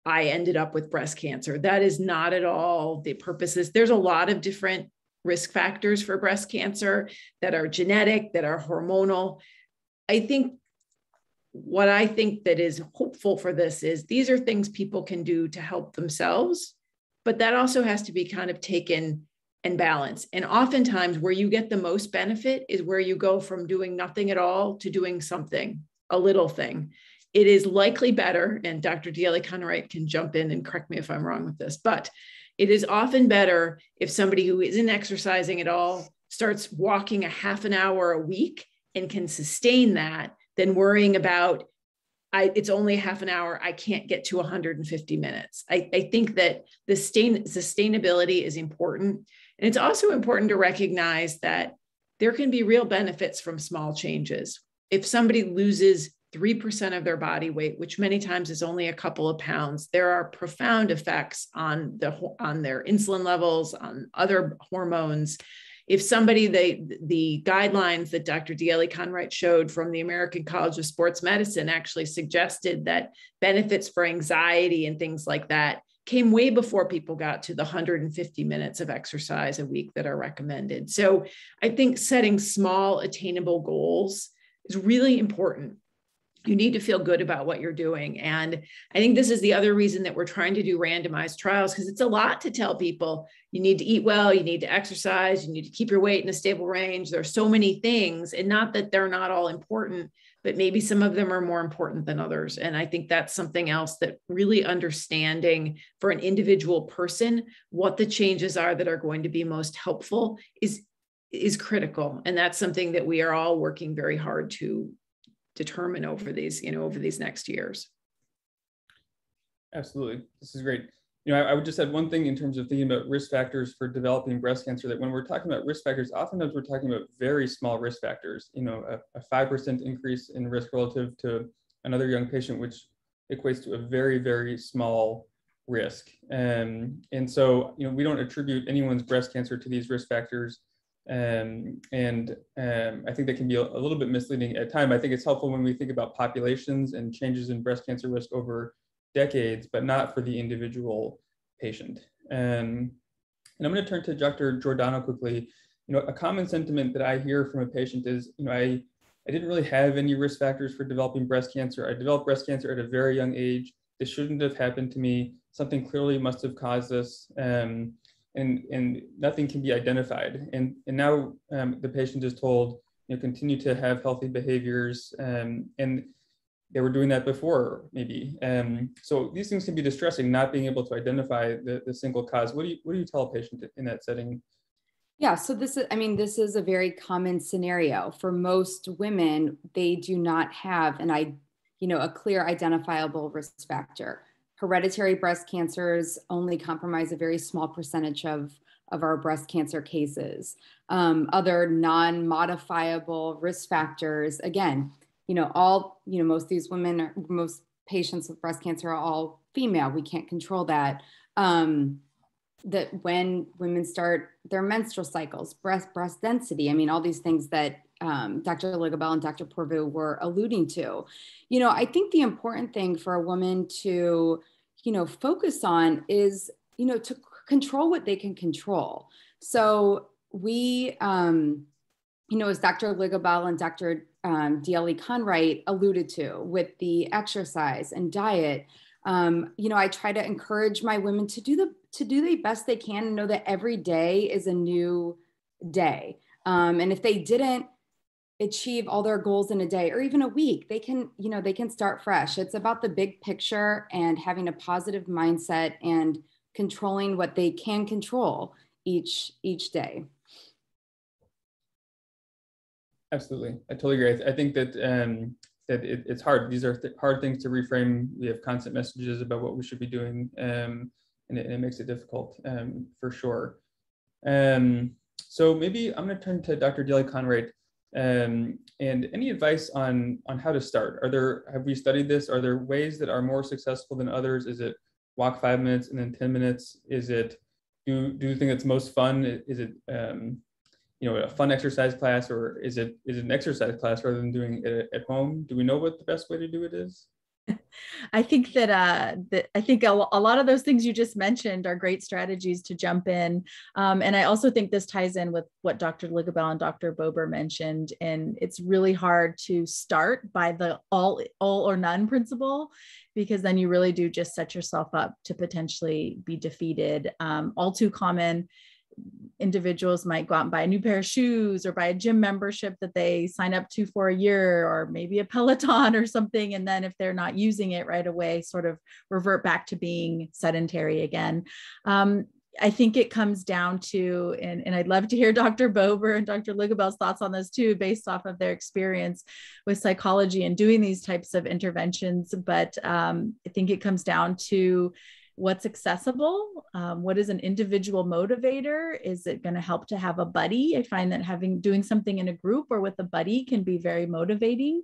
I ended up with breast cancer. That is not at all the purpose. There's a lot of different risk factors for breast cancer that are genetic, that are hormonal. I think what I think that is hopeful for this is these are things people can do to help themselves, but that also has to be kind of taken and balance. And oftentimes where you get the most benefit is where you go from doing nothing at all to doing something, a little thing. It is likely better, and Doctor Dieli-Conwright can jump in and correct me if I'm wrong with this, but it is often better if somebody who isn't exercising at all starts walking a half an hour a week and can sustain that than worrying about, I, it's only half an hour, I can't get to one hundred fifty minutes. I, I think that the sustain, sustainability is important. And it's also important to recognize that there can be real benefits from small changes. If somebody loses three percent of their body weight, which many times is only a couple of pounds. There are profound effects on the on their insulin levels, on other hormones. If somebody, they, the guidelines that Doctor Dieli-Conwright showed from the American College of Sports Medicine actually suggested that benefits for anxiety and things like that came way before people got to the one hundred fifty minutes of exercise a week that are recommended. So I think setting small, attainable goals is really important. You need to feel good about what you're doing. And I think this is the other reason that we're trying to do randomized trials, because it's a lot to tell people you need to eat well, you need to exercise, you need to keep your weight in a stable range. There are so many things, and not that they're not all important, but maybe some of them are more important than others. And I think that's something else that really understanding for an individual person, what the changes are that are going to be most helpful is, is critical. And that's something that we are all working very hard to determine over these, you know, over these next years. Absolutely. This is great. You know, I, I would just add one thing in terms of thinking about risk factors for developing breast cancer, that when we're talking about risk factors, oftentimes we're talking about very small risk factors, you know, a five percent increase in risk relative to another young patient, which equates to a very, very small risk. Um, and so, you know, we don't attribute anyone's breast cancer to these risk factors. Um, and um, I think that can be a, a little bit misleading at times. I think it's helpful when we think about populations and changes in breast cancer risk over decades, but not for the individual patient. Um, and I'm going to turn to Doctor Giordano quickly. You know, a common sentiment that I hear from a patient is, you know, I, I didn't really have any risk factors for developing breast cancer. I developed breast cancer at a very young age. This shouldn't have happened to me. Something clearly must have caused this. Um, And, and nothing can be identified. And, and now um, the patient is told, you know, continue to have healthy behaviors. Um, and they were doing that before, maybe. Um, so these things can be distressing, not being able to identify the, the single cause. What do you, what do you tell a patient in that setting? Yeah, so this is, I mean, this is a very common scenario. For most women, they do not have an, I, you know, a clear identifiable risk factor. Hereditary breast cancers only comprise a very small percentage of, of our breast cancer cases. Um, other non-modifiable risk factors, again, you know, all, you know, most of these women, are, most patients with breast cancer are all female. We can't control that. Um, that when women start their menstrual cycles, breast breast density, I mean, all these things that Um, Doctor Ligibel and Doctor Poorvu were alluding to. You know, I think the important thing for a woman to, you know, focus on is, you know, to control what they can control. So we, um, you know, as Doctor Ligibel and Doctor Um, Dieli-Conwright alluded to with the exercise and diet, um, you know, I try to encourage my women to do the, to do the best they can and know that every day is a new day. Um, and if they didn't achieve all their goals in a day or even a week, they can, you know, they can start fresh. It's about the big picture and having a positive mindset and controlling what they can control each each day. Absolutely, I totally agree. I think that um, that it, it's hard. These are th hard things to reframe. We have constant messages about what we should be doing, um, and, it, and it makes it difficult um, for sure. Um, so maybe I'm going to turn to Doctor Dieli-Conwright. Um, and any advice on, on how to start? Are there, have we studied this? Are there ways that are more successful than others? Is it walk five minutes and then ten minutes? Is it, do, do you think it's most fun? Is it, um, you know, a fun exercise class, or is it, is it an exercise class rather than doing it at home? Do we know what the best way to do it is? I think that, uh, that I think a, a lot of those things you just mentioned are great strategies to jump in. Um, and I also think this ties in with what Doctor Ligibel and Doctor Bober mentioned. And it's really hard to start by the all, all or none principle, because then you really do just set yourself up to potentially be defeated. Um, all too common, individuals might go out and buy a new pair of shoes or buy a gym membership that they sign up to for a year, or maybe a Peloton or something. And then if they're not using it right away, sort of revert back to being sedentary again. Um, I think it comes down to, and, and I'd love to hear Doctor Bober and Doctor Ligibel's thoughts on this too, based off of their experience with psychology and doing these types of interventions. But um, I think it comes down to what's accessible, um, what is an individual motivator? Is it going to help to have a buddy? I find that having doing something in a group or with a buddy can be very motivating.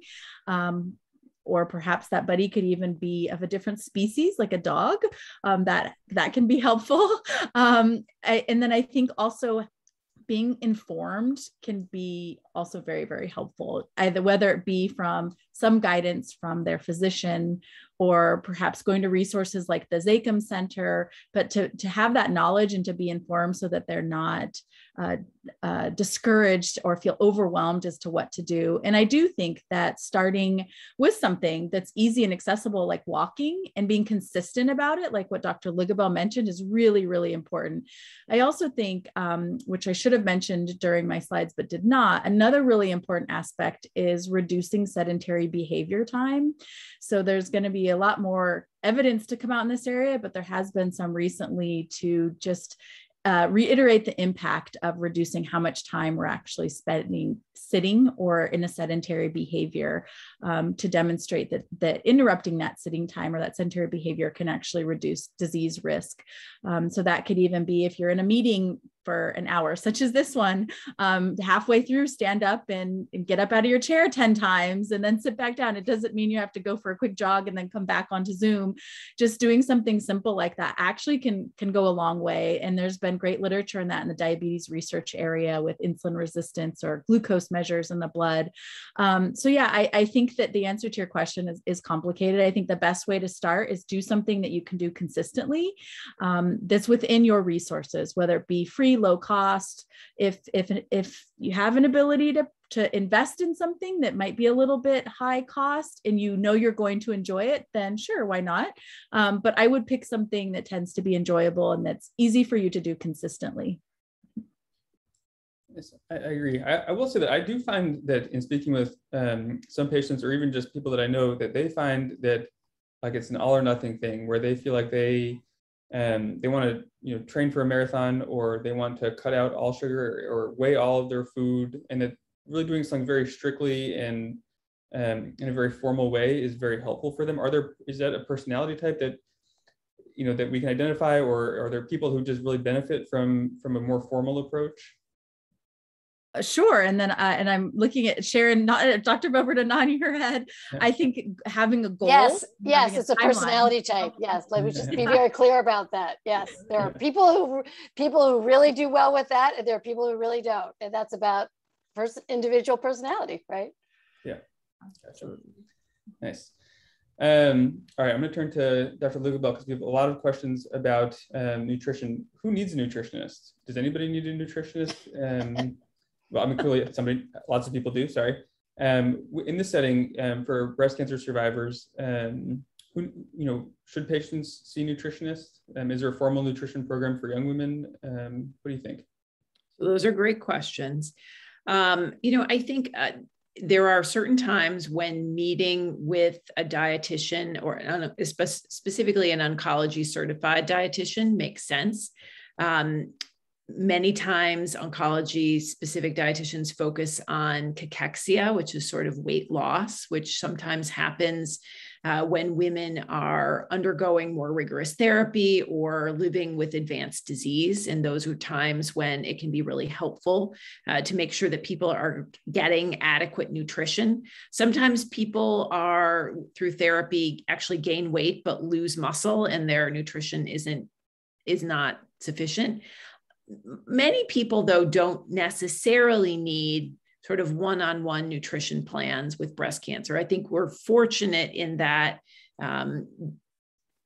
Um, or perhaps that buddy could even be of a different species, like a dog, um, that, that can be helpful. Um, I, and then I think also being informed can be also very, very helpful, either whether it be from some guidance from their physician or perhaps going to resources like the Zakim Center, but to, to have that knowledge and to be informed so that they're not uh, uh, discouraged or feel overwhelmed as to what to do. And I do think that starting with something that's easy and accessible, like walking, and being consistent about it, like what Doctor Ligibel mentioned, is really, really important. I also think, um, which I should have mentioned during my slides, but did not, another really important aspect is reducing sedentary behavior time. So there's going to be a lot more evidence to come out in this area, but there has been some recently to just uh, reiterate the impact of reducing how much time we're actually spending sitting or in a sedentary behavior, um, to demonstrate that, that interrupting that sitting time or that sedentary behavior can actually reduce disease risk. Um, so that could even be if you're in a meeting for an hour, such as this one, um, halfway through, stand up and, and get up out of your chair ten times and then sit back down. It doesn't mean you have to go for a quick jog and then come back onto Zoom. Just doing something simple like that actually can, can go a long way. And there's been great literature in that in the diabetes research area with insulin resistance or glucose measures in the blood. Um, so yeah, I, I think that the answer to your question is, is complicated. I think the best way to start is do something that you can do consistently, um, that's within your resources, whether it be free, low cost. If, if, if you have an ability to, to invest in something that might be a little bit high cost and you know you're going to enjoy it, then sure, why not? Um, but I would pick something that tends to be enjoyable and that's easy for you to do consistently. Yes, I, I agree. I, I will say that I do find that in speaking with um, some patients or even just people that I know, that they find that like it's an all or nothing thing where they feel like they and they want to, you know, train for a marathon, or they want to cut out all sugar or weigh all of their food, and that really doing something very strictly and um, in a very formal way is very helpful for them. Are there, is that a personality type that, you know, that we can identify, or are there people who just really benefit from from a more formal approach? Sure. And then, uh, and I'm looking at Sharon, not uh, Doctor Bober, to nod your head. Yeah. I think having a goal. Yes, yes, it's a, a personality type. Yes, let me just be very clear about that. Yes, there are people who people who really do well with that, and there are people who really don't, and that's about person individual personality, right? Yeah, absolutely. Nice. Um, all right, I'm going to turn to Doctor Ligibel because we have a lot of questions about um, nutrition. Who needs a nutritionist? Does anybody need a nutritionist? Um, Well, I mean, clearly somebody, lots of people do, sorry. Um, in this setting, um, for breast cancer survivors, um, who, you know, should patients see nutritionists? Um, is there a formal nutrition program for young women? Um, what do you think? Those are great questions. Um, you know, I think uh, there are certain times when meeting with a dietitian or an, specifically an oncology certified dietitian makes sense. Um, Many times oncology-specific dietitians focus on cachexia, which is sort of weight loss, which sometimes happens uh, when women are undergoing more rigorous therapy or living with advanced disease. And those are times when it can be really helpful uh, to make sure that people are getting adequate nutrition. Sometimes people are, through therapy, actually gain weight but lose muscle, and their nutrition isn't, is not sufficient. Many people, though, don't necessarily need sort of one-on-one nutrition plans with breast cancer. I think we're fortunate in that um,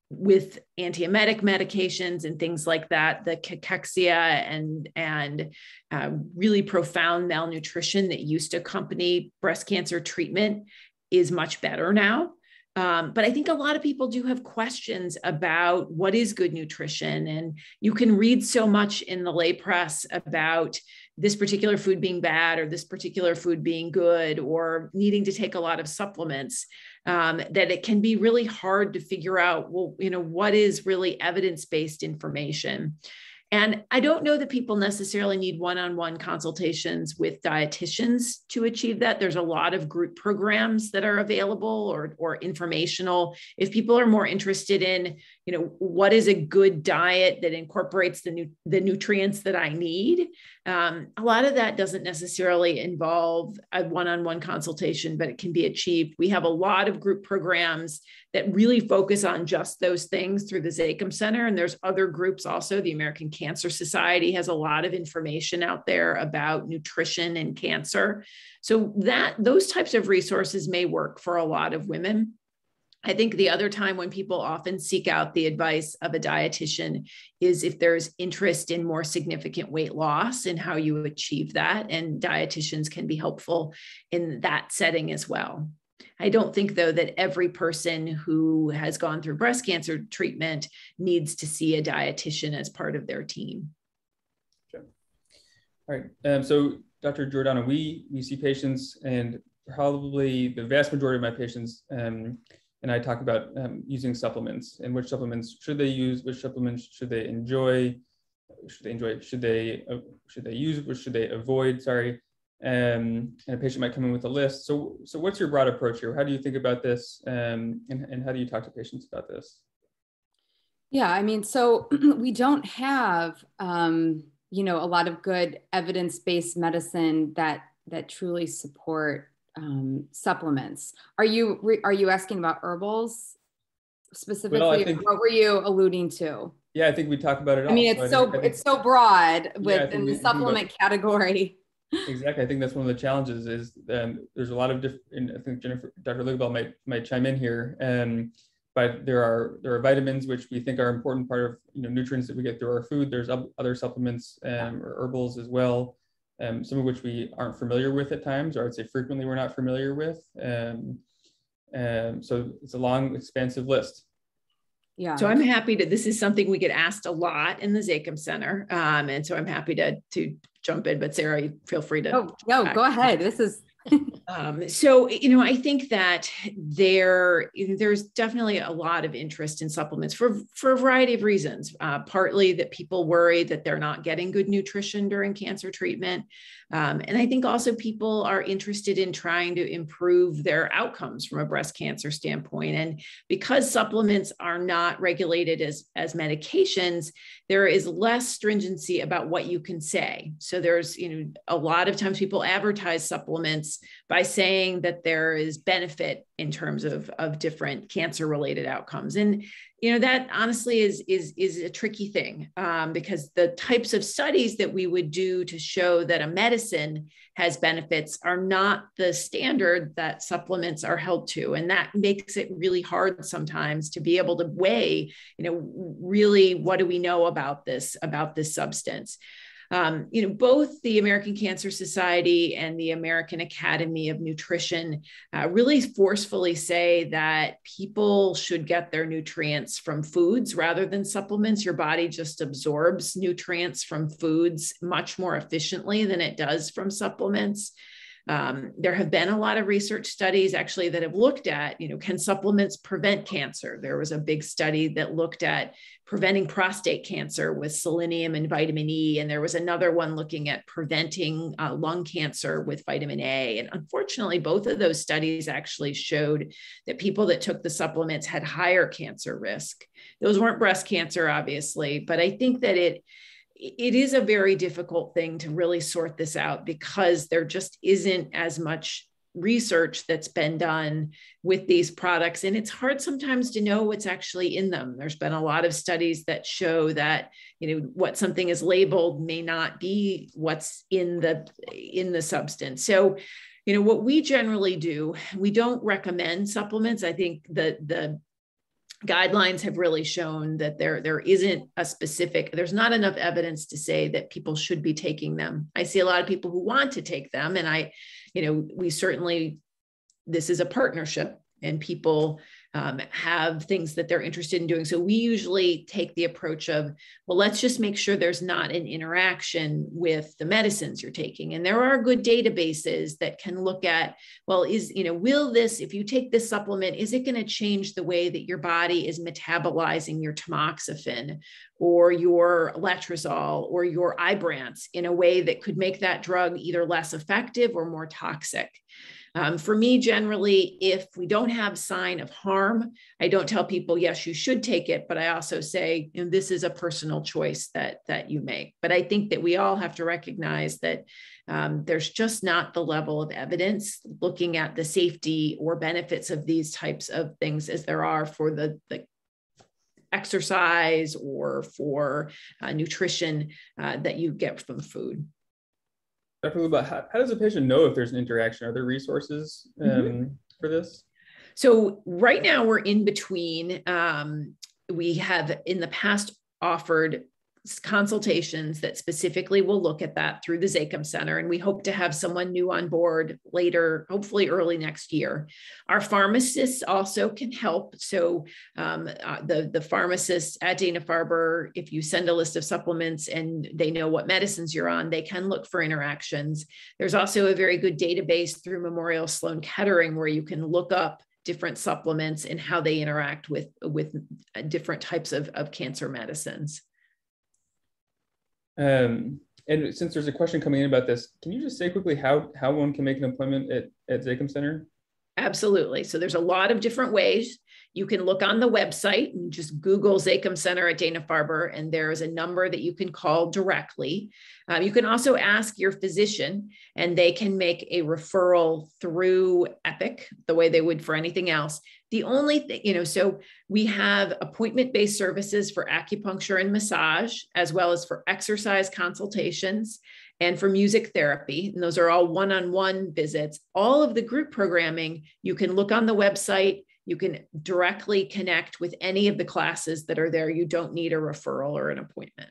with antiemetic medications and things like that, the cachexia and, and uh, really profound malnutrition that used to accompany breast cancer treatment is much better now. Um, but I think a lot of people do have questions about what is good nutrition, and you can read so much in the lay press about this particular food being bad or this particular food being good or needing to take a lot of supplements, um, that it can be really hard to figure out, well, you know, what is really evidence-based information. And I don't know that people necessarily need one-on-one consultations with dietitians to achieve that. There's a lot of group programs that are available or, or informational. If people are more interested in, you know, what is a good diet that incorporates the nu- the nutrients that I need? Um, a lot of that doesn't necessarily involve a one-on-one consultation, but it can be achieved. We have a lot of group programs that really focus on just those things through the Zakim Center. And there's other groups also. The American Cancer Society has a lot of information out there about nutrition and cancer. So that those types of resources may work for a lot of women. I think the other time when people often seek out the advice of a dietitian is if there's interest in more significant weight loss and how you achieve that. And dietitians can be helpful in that setting as well. I don't think, though, that every person who has gone through breast cancer treatment needs to see a dietitian as part of their team. Okay. All right. Um, so, Doctor Giordano, we, we see patients, and probably the vast majority of my patients, um, and I talk about um, using supplements and which supplements should they use, which supplements should they enjoy, should they enjoy, should they, uh, should they use, which should they avoid, sorry. Um, and a patient might come in with a list. So, so what's your broad approach here? How do you think about this? Um, and, and how do you talk to patients about this? Yeah, I mean, so we don't have, um, you know, a lot of good evidence-based medicine that, that truly support um, supplements. Are you, re- are you asking about herbals specifically? Well, I think, what were you alluding to? Yeah, I think we talk about it all. I mean, it's so, so I think, I think, it's so broad within yeah, the supplement category. Exactly. I think that's one of the challenges is um, there's a lot of different, I think Jennifer, Doctor Ligibel might might chime in here, um, but there are there are vitamins which we think are important part of, you know, nutrients that we get through our food. There's other supplements um, or herbals as well, um, some of which we aren't familiar with at times, or I'd say frequently we're not familiar with. Um, um, so it's a long, expansive list. Yeah. So I'm happy to, this is something we get asked a lot in the Zakim Center. Um, and so I'm happy to, to jump in, but Sarah, feel free to. Oh, no, go ahead. This is. um, so, you know, I think that there, there's definitely a lot of interest in supplements for, for a variety of reasons. Uh, partly that people worry that they're not getting good nutrition during cancer treatment. Um, and I think also people are interested in trying to improve their outcomes from a breast cancer standpoint. And because supplements are not regulated as, as medications, there is less stringency about what you can say. So there's, you know, a lot of times people advertise supplements by saying that there is benefit in terms of, of different cancer related outcomes. And, you know, that honestly is, is, is a tricky thing um, because the types of studies that we would do to show that a medicine has benefits are not the standard that supplements are held to. And that makes it really hard sometimes to be able to weigh, you know, really, what do we know about this, about this substance? Um, you know, both the American Cancer Society and the American Academy of Nutrition uh, really forcefully say that people should get their nutrients from foods rather than supplements. Your body just absorbs nutrients from foods much more efficiently than it does from supplements. Um, there have been a lot of research studies actually that have looked at, you know, can supplements prevent cancer? There was a big study that looked at preventing prostate cancer with selenium and vitamin E. And there was another one looking at preventing uh, lung cancer with vitamin A. And unfortunately, both of those studies actually showed that people that took the supplements had higher cancer risk. Those weren't breast cancer, obviously, but I think that it It is a very difficult thing to really sort this out because there just isn't as much research that's been done with these products. And it's hard sometimes to know what's actually in them. There's been a lot of studies that show that, you know, what something is labeled may not be what's in the, in the substance. So, you know, what we generally do, we don't recommend supplements. I think the, the, guidelines have really shown that there, there isn't a specific, there's not enough evidence to say that people should be taking them. I see a lot of people who want to take them. And I, you know, we certainly, this is a partnership and people um, have things that they're interested in doing. So we usually take the approach of, well, let's just make sure there's not an interaction with the medicines you're taking. And there are good databases that can look at, well, is, you know, will this, if you take this supplement, is it going to change the way that your body is metabolizing your tamoxifen or your letrozole or your Ibrance in a way that could make that drug either less effective or more toxic? Um, for me, generally, if we don't have sign of harm, I don't tell people, yes, you should take it, but I also say, and this is a personal choice that, that you make. But I think that we all have to recognize that um, there's just not the level of evidence looking at the safety or benefits of these types of things as there are for the, the exercise or for uh, nutrition uh, that you get from food. Doctor Luba, how, how does a patient know if there's an interaction? Are there resources um, mm-hmm. for this? So right now we're in between. Um, we have in the past offered consultations that specifically will look at that through the Zakim Center. And we hope to have someone new on board later, hopefully early next year. Our pharmacists also can help. So um, uh, the, the pharmacists at Dana-Farber, if you send a list of supplements and they know what medicines you're on, they can look for interactions. There's also a very good database through Memorial Sloan Kettering where you can look up different supplements and how they interact with, with different types of, of cancer medicines. Um, and since there's a question coming in about this, can you just say quickly how, how one can make an appointment at, at Zakim Center? Absolutely. So there's a lot of different ways. You can look on the website and just Google Zakim Center at Dana-Farber, and there is a number that you can call directly. Um, you can also ask your physician, and they can make a referral through Epic the way they would for anything else. The only thing, you know, so we have appointment-based services for acupuncture and massage, as well as for exercise consultations and for music therapy. And those are all one-on-one visits. All of the group programming, you can look on the website. You can directly connect with any of the classes that are there. You don't need a referral or an appointment.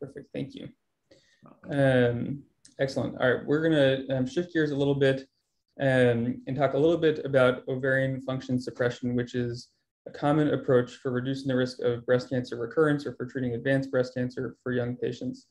Perfect, thank you. Um, excellent, all right, we're gonna um, shift gears a little bit um, and talk a little bit about ovarian function suppression, which is a common approach for reducing the risk of breast cancer recurrence or for treating advanced breast cancer for young patients.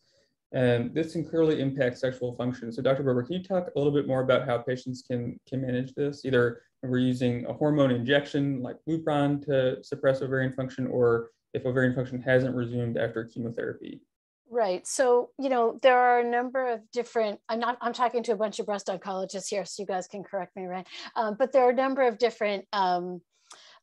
Um, this can clearly impact sexual function. So Doctor Bober, can you talk a little bit more about how patients can, can manage this? Either we're using a hormone injection like Lupron to suppress ovarian function, or if ovarian function hasn't resumed after chemotherapy. Right, so, you know, there are a number of different, I'm not, I'm talking to a bunch of breast oncologists here, so you guys can correct me, right? Um, but there are a number of different um,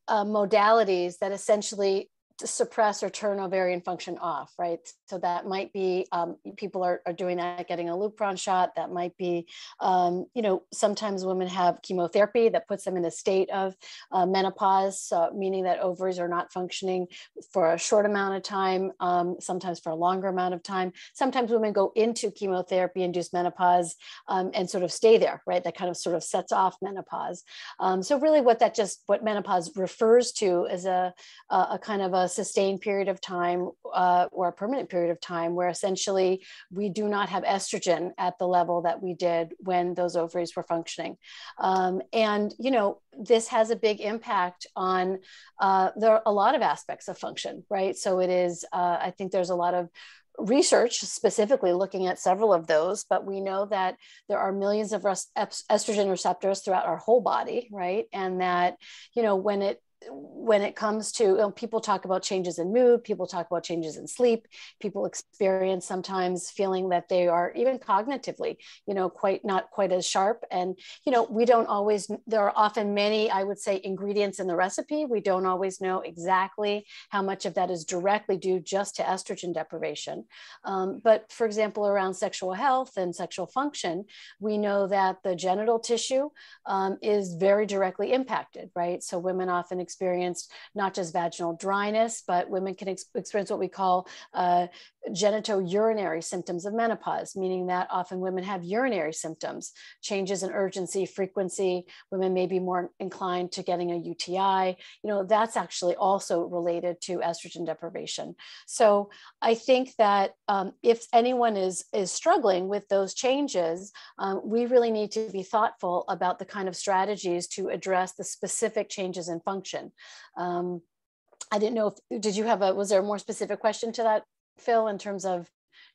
uh, modalities that essentially to suppress or turn ovarian function off, right? So that might be um, people are, are doing that, getting a Lupron shot. That might be, um, you know, sometimes women have chemotherapy that puts them in a state of uh, menopause, uh, meaning that ovaries are not functioning for a short amount of time, um, sometimes for a longer amount of time. Sometimes women go into chemotherapy-induced menopause um, and sort of stay there, right? That kind of sort of sets off menopause. Um, so really, what that just what menopause refers to is a a kind of a sustained period of time uh, or a permanent period of time where essentially we do not have estrogen at the level that we did when those ovaries were functioning. Um, and, you know, this has a big impact on uh, there are a lot of aspects of function, right? So it is, uh, I think there's a lot of research specifically looking at several of those, but we know that there are millions of estrogen receptors throughout our whole body, right? And that, you know, when it when it comes to, you know, people talk about changes in mood, people talk about changes in sleep, people experience sometimes feeling that they are even cognitively, you know, quite not quite as sharp. And, you know, we don't always, there are often many, I would say, ingredients in the recipe. We don't always know exactly how much of that is directly due just to estrogen deprivation. Um, but for example, around sexual health and sexual function, we know that the genital tissue um, is very directly impacted, right? So women often experienced not just vaginal dryness, but women can ex experience what we call uh, genitourinary symptoms of menopause, meaning that often women have urinary symptoms, changes in urgency, frequency, women may be more inclined to getting a U T I. You know, that's actually also related to estrogen deprivation. So I think that um, if anyone is, is struggling with those changes, um, we really need to be thoughtful about the kind of strategies to address the specific changes in function. Um, I didn't know if, did you have a, was there a more specific question to that, Phil, in terms of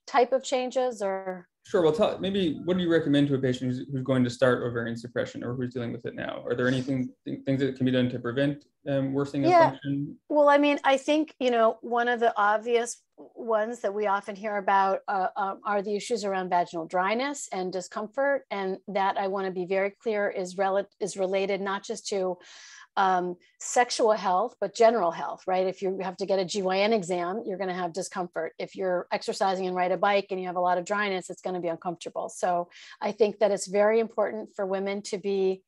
type of changes or? Sure, well, tell, maybe what do you recommend to a patient who's, who's going to start ovarian suppression or who's dealing with it now? Are there anything, th things that can be done to prevent um, worsening of yeah. function? Well, I mean, I think, you know, one of the obvious ones that we often hear about uh, uh, are the issues around vaginal dryness and discomfort. And that, I want to be very clear, is, rel is related not just to um, sexual health, but general health, right? If you have to get a G Y N exam, you're going to have discomfort. If you're exercising and ride a bike and you have a lot of dryness, it's going to be uncomfortable. So I think that it's very important for women to be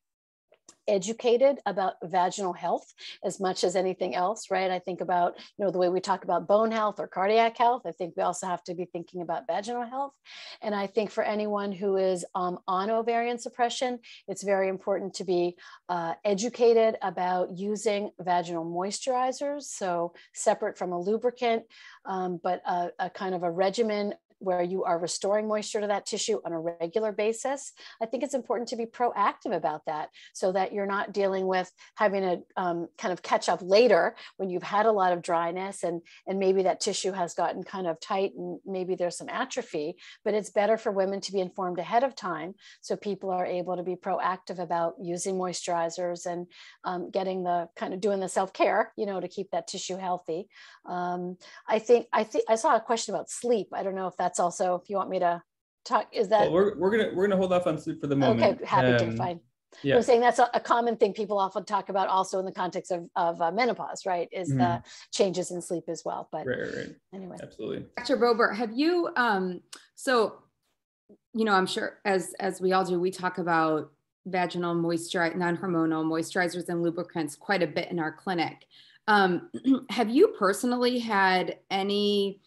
educated about vaginal health as much as anything else, right? I think about, you know, the way we talk about bone health or cardiac health, I think we also have to be thinking about vaginal health. And I think for anyone who is um, on ovarian suppression, it's very important to be uh, educated about using vaginal moisturizers. So separate from a lubricant, um, but a, a kind of a regimen where you are restoring moisture to that tissue on a regular basis. I think it's important to be proactive about that so that you're not dealing with having to um, kind of catch up later when you've had a lot of dryness and, and maybe that tissue has gotten kind of tight and maybe there's some atrophy, but it's better for women to be informed ahead of time so people are able to be proactive about using moisturizers and um, getting the kind of doing the self-care, you know, to keep that tissue healthy. Um, I think, I think I saw a question about sleep. I don't know if that That's also, if you want me to talk, is that? Well, we're, we're gonna we're gonna hold off on sleep for the moment. Okay, happy um, to, fine. Yeah. I'm saying that's a, a common thing people often talk about, also in the context of of uh, menopause, right? Is mm-hmm. the changes in sleep as well. But right, right, right. Anyway, absolutely. Doctor Bober, have you? Um, so, you know, I'm sure as as we all do, we talk about vaginal moisturizer, non-hormonal moisturizers, and lubricants quite a bit in our clinic. Um, have you personally had any?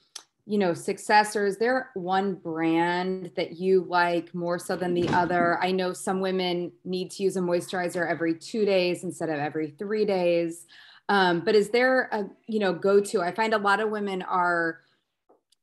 You know, success, or is there one brand that you like more so than the other? I know some women need to use a moisturizer every two days instead of every three days. Um, but is there a, you know, go-to? I find a lot of women are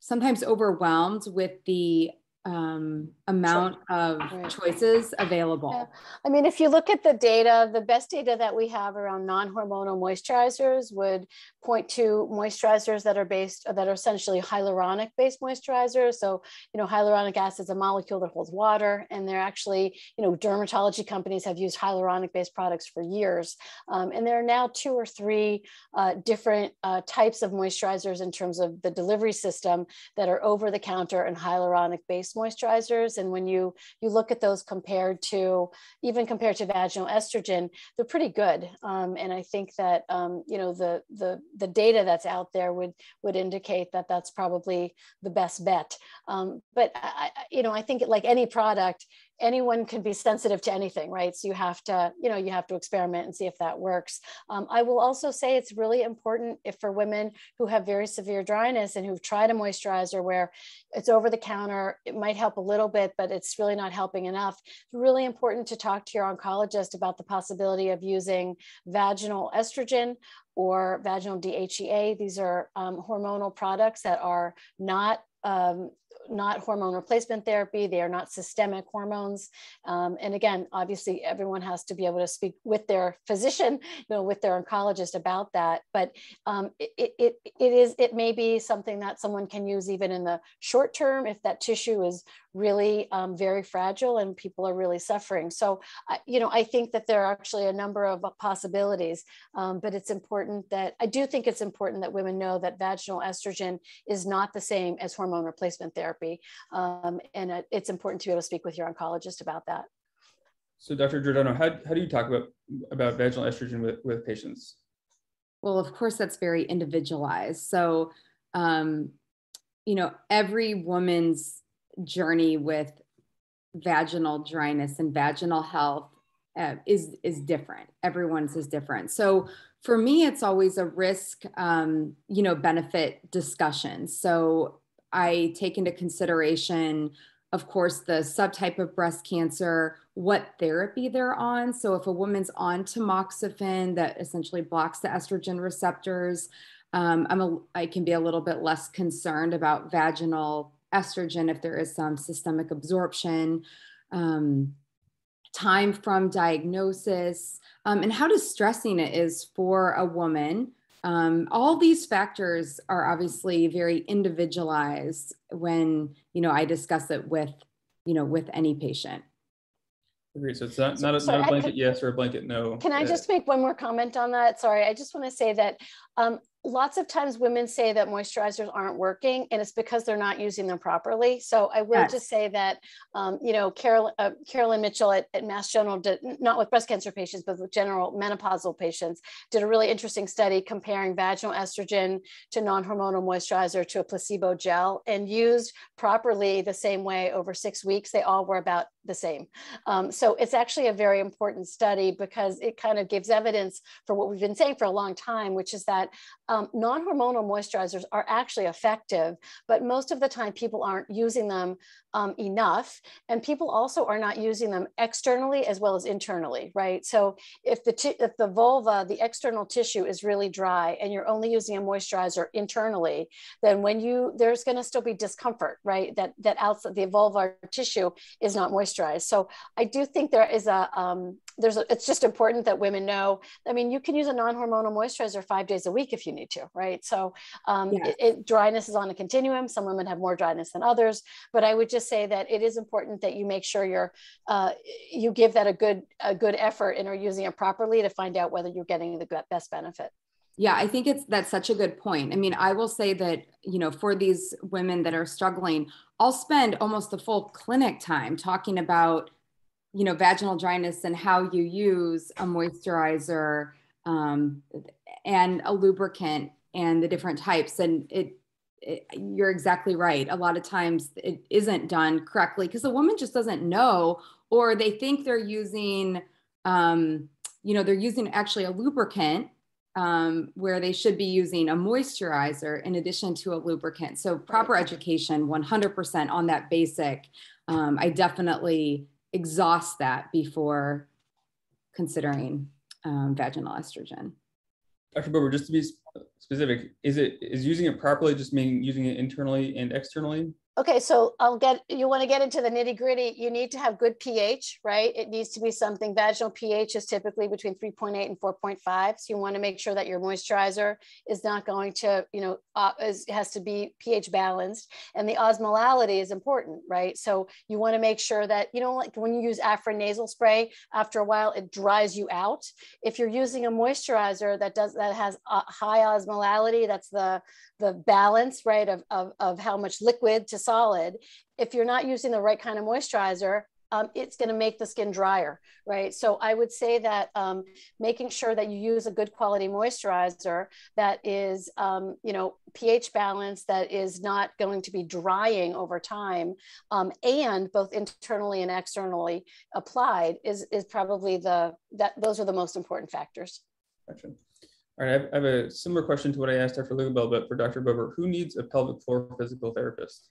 sometimes overwhelmed with the um, amount of right. choices available. Yeah. I mean, if you look at the data, the best data that we have around non-hormonal moisturizers would point to moisturizers that are based, that are essentially hyaluronic based moisturizers. So, you know, hyaluronic acid is a molecule that holds water, and they're actually, you know, dermatology companies have used hyaluronic based products for years. Um, and there are now two or three uh, different uh, types of moisturizers in terms of the delivery system that are over the counter and hyaluronic based moisturizers. And when you you look at those compared to, even compared to vaginal estrogen, they're pretty good. Um, and I think that, um, you know, the, the, the data that's out there would, would indicate that that's probably the best bet. Um, but, I, you know, I think like any product, anyone can be sensitive to anything, right? So you have to, you know, you have to experiment and see if that works. Um, I will also say it's really important if for women who have very severe dryness and who've tried a moisturizer where it's over the counter, it might help a little bit, but it's really not helping enough. It's really important to talk to your oncologist about the possibility of using vaginal estrogen or vaginal D H E A. These are um, hormonal products that are not um, not hormone replacement therapy. They are not systemic hormones. Um, and again, obviously everyone has to be able to speak with their physician, you know, with their oncologist about that. But um, it, it, it is, it may be something that someone can use even in the short term if that tissue is really um, very fragile and people are really suffering. So, uh, you know, I think that there are actually a number of possibilities, um, but it's important that, I do think it's important that women know that vaginal estrogen is not the same as hormone replacement therapy. Therapy. Um, and uh, it's important to be able to speak with your oncologist about that. So Doctor Giordano, how, how do you talk about, about vaginal estrogen with, with patients? Well, of course, that's very individualized. So, um, you know, every woman's journey with vaginal dryness and vaginal health uh, is, is different. Everyone's is different. So for me, it's always a risk, um, you know, benefit discussion. So I take into consideration, of course, the subtype of breast cancer, what therapy they're on. So if a woman's on tamoxifen that essentially blocks the estrogen receptors, um, I'm a, I can be a little bit less concerned about vaginal estrogen if there is some systemic absorption, um, time from diagnosis, um, and how distressing it is for a woman. Um, all these factors are obviously very individualized when, you know, I discuss it with, you know, with any patient. Agreed. So it's not, not, a, Sorry, not a blanket I, yes or a blanket no. Can I just make one more comment on that? Sorry, I just want to say that um, lots of times women say that moisturizers aren't working, and it's because they're not using them properly. So I will yes. just say that, um, you know, Carol, uh, Carolyn Mitchell at, at Mass General, did, not with breast cancer patients, but with general menopausal patients, did a really interesting study comparing vaginal estrogen to non-hormonal moisturizer to a placebo gel, and used properly the same way over six weeks, they all were about the same. Um, so it's actually a very important study because it kind of gives evidence for what we've been saying for a long time, which is that um, Um, non-hormonal moisturizers are actually effective, but most of the time people aren't using them um, enough, and people also are not using them externally as well as internally, right? So if the t if the vulva, the external tissue, is really dry and you're only using a moisturizer internally, then when you there's going to still be discomfort, right? That that outside the vulvar tissue is not moisturized. So I do think there is a um, there's a, it's just important that women know. I mean, you can use a non-hormonal moisturizer five days a week if you need to, right? So um, yeah. it, it, dryness is on a continuum. Some women have more dryness than others, but I would just say that it is important that you make sure you're, uh, you give that a good, a good effort and are using it properly to find out whether you're getting the best benefit. Yeah, I think it's, that's such a good point. I mean, I will say that, you know, for these women that are struggling, I'll spend almost the full clinic time talking about, you know, vaginal dryness and how you use a moisturizer um, and a lubricant and the different types. And it, it, you're exactly right. A lot of times it isn't done correctly because the woman just doesn't know, or they think they're using, um, you know, they're using actually a lubricant um, where they should be using a moisturizer in addition to a lubricant. So proper education, one hundred percent on that basic. Um, I definitely exhaust that before considering um, vaginal estrogen. Doctor Bober, just to be specific, is it is using it properly just mean using it internally and externally? Okay, so I'll get, you want to get into the nitty gritty, you need to have good pH, right? It needs to be something, vaginal pH is typically between three point eight and four point five. So you want to make sure that your moisturizer is not going to, you know, uh, is, has to be pH balanced. And the osmolality is important, right? So you want to make sure that, you know, like when you use Afrin nasal spray, after a while, it dries you out. If you're using a moisturizer that does, that has a high osmolality, that's the, the balance, right, of, of, of how much liquid to solid. If you're not using the right kind of moisturizer, um, it's going to make the skin drier, right? So I would say that um, making sure that you use a good quality moisturizer that is, um, you know, pH balanced, that is not going to be drying over time, um, and both internally and externally applied is is probably the that those are the most important factors. Gotcha. All right, I have a similar question to what I asked Doctor Ligibel, but for Doctor Bober, who needs a pelvic floor physical therapist?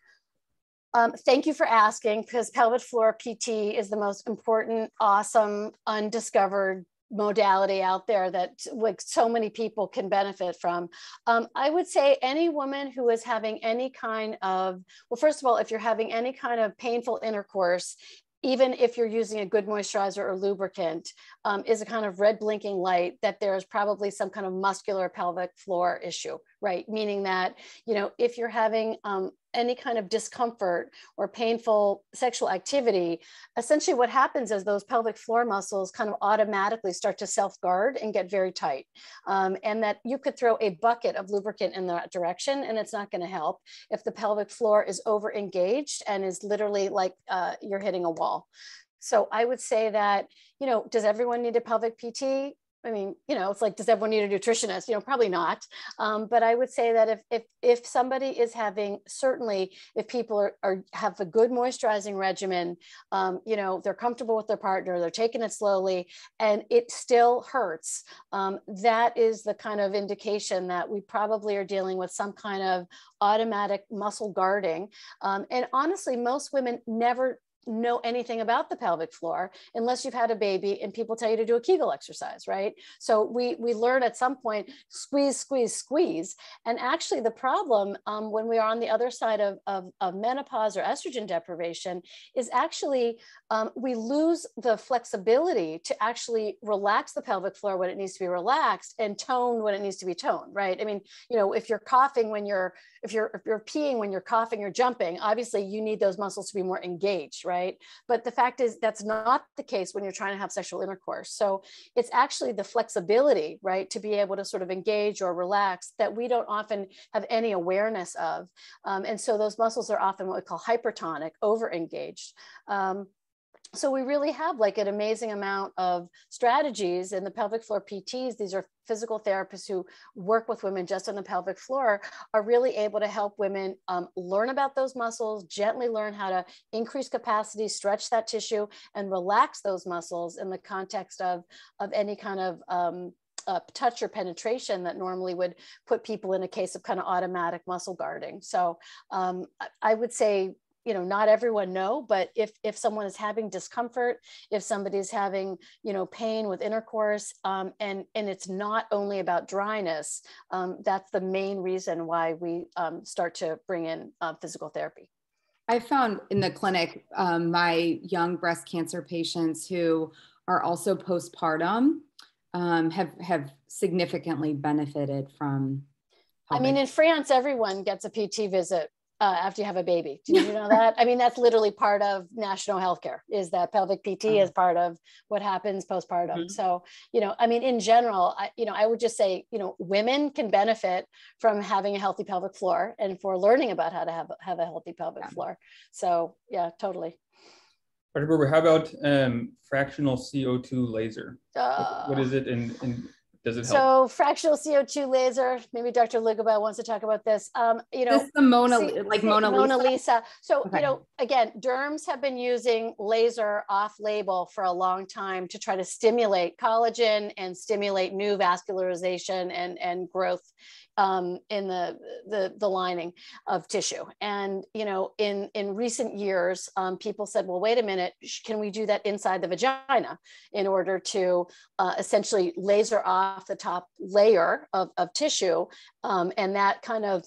Um, thank you for asking, because pelvic floor P T is the most important, awesome, undiscovered modality out there that like so many people can benefit from. Um, I would say any woman who is having any kind of, well, first of all, if you're having any kind of painful intercourse, even if you're using a good moisturizer or lubricant, um, is a kind of red blinking light that there's probably some kind of muscular pelvic floor issue, right? Meaning that, you know, if you're having um, any kind of discomfort or painful sexual activity, essentially what happens is those pelvic floor muscles kind of automatically start to self-guard and get very tight. Um, and that you could throw a bucket of lubricant in that direction and it's not gonna help if the pelvic floor is over-engaged and is literally like uh, you're hitting a wall. So I would say that, you know, does everyone need a pelvic P T? I mean, you know, it's like, does everyone need a nutritionist? You know, probably not. Um, but I would say that if, if, if somebody is having, certainly if people are, are have a good moisturizing regimen, um, you know, they're comfortable with their partner, they're taking it slowly, and it still hurts. Um, that is the kind of indication that we probably are dealing with some kind of automatic muscle guarding. Um, and honestly, most women never know anything about the pelvic floor unless you've had a baby and people tell you to do a Kegel exercise, right? So we we learn at some point, squeeze, squeeze, squeeze. And actually the problem um, when we are on the other side of, of, of menopause or estrogen deprivation is actually um, we lose the flexibility to actually relax the pelvic floor when it needs to be relaxed and tone when it needs to be toned, right? I mean, you know, if you're coughing when you're, if you're, if you're peeing when you're coughing or jumping, obviously you need those muscles to be more engaged, right? right? But the fact is that's not the case when you're trying to have sexual intercourse. So it's actually the flexibility, right, to be able to sort of engage or relax that we don't often have any awareness of. Um, and so those muscles are often what we call hypertonic, overengaged. Um, So we really have like an amazing amount of strategies in the pelvic floor P Ts. These are physical therapists who work with women just on the pelvic floor, are really able to help women um, learn about those muscles, gently learn how to increase capacity, stretch that tissue, and relax those muscles in the context of, of any kind of um, uh, touch or penetration that normally would put people in a case of kind of automatic muscle guarding. So um, I would say, you know, not everyone know, but if, if someone is having discomfort, if somebody's having, you know, pain with intercourse, um, and, and it's not only about dryness, um, that's the main reason why we um, start to bring in uh, physical therapy. I found in the clinic, um, my young breast cancer patients who are also postpartum um, have, have significantly benefited from. I mean, in France, everyone gets a P T visit Uh, after you have a baby. Do you know that? I mean, that's literally part of national healthcare, is that pelvic P T is part of what happens postpartum. Mm-hmm. So, you know, I mean, in general, I, you know, I would just say, you know, women can benefit from having a healthy pelvic floor and for learning about how to have, have a healthy pelvic yeah. floor. So yeah, totally. Doctor Bober, how about um, fractional C O two laser? Uh, what, what is it in, in Does it help? So fractional C O two laser, maybe Doctor Ligibel wants to talk about this. Um, you know, this is the Mona, see, like Mona, Mona Lisa. Lisa. So, okay. you know, again, derms have been using laser off label for a long time to try to stimulate collagen and stimulate new vascularization and, and growth um, in the, the, the lining of tissue. And, you know, in, in recent years, um, people said, well, wait a minute, can we do that inside the vagina in order to uh, essentially laser off off the top layer of, of tissue. Um, and that kind of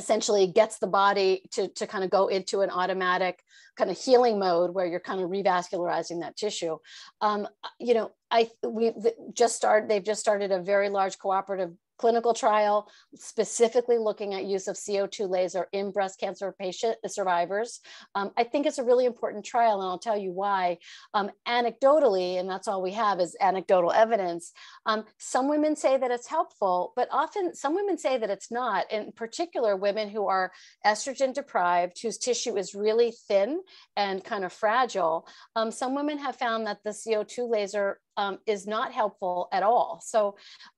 essentially gets the body to, to kind of go into an automatic kind of healing mode where you're kind of revascularizing that tissue. Um, you know, I, we just started, they've just started a very large cooperative clinical trial specifically looking at use of C O two laser in breast cancer patient survivors. Um, I think it's a really important trial, and I'll tell you why. Um, anecdotally, and that's all we have is anecdotal evidence, um, some women say that it's helpful, but often some women say that it's not, in particular women who are estrogen deprived, whose tissue is really thin and kind of fragile. Um, some women have found that the C O two laser Um, is not helpful at all. So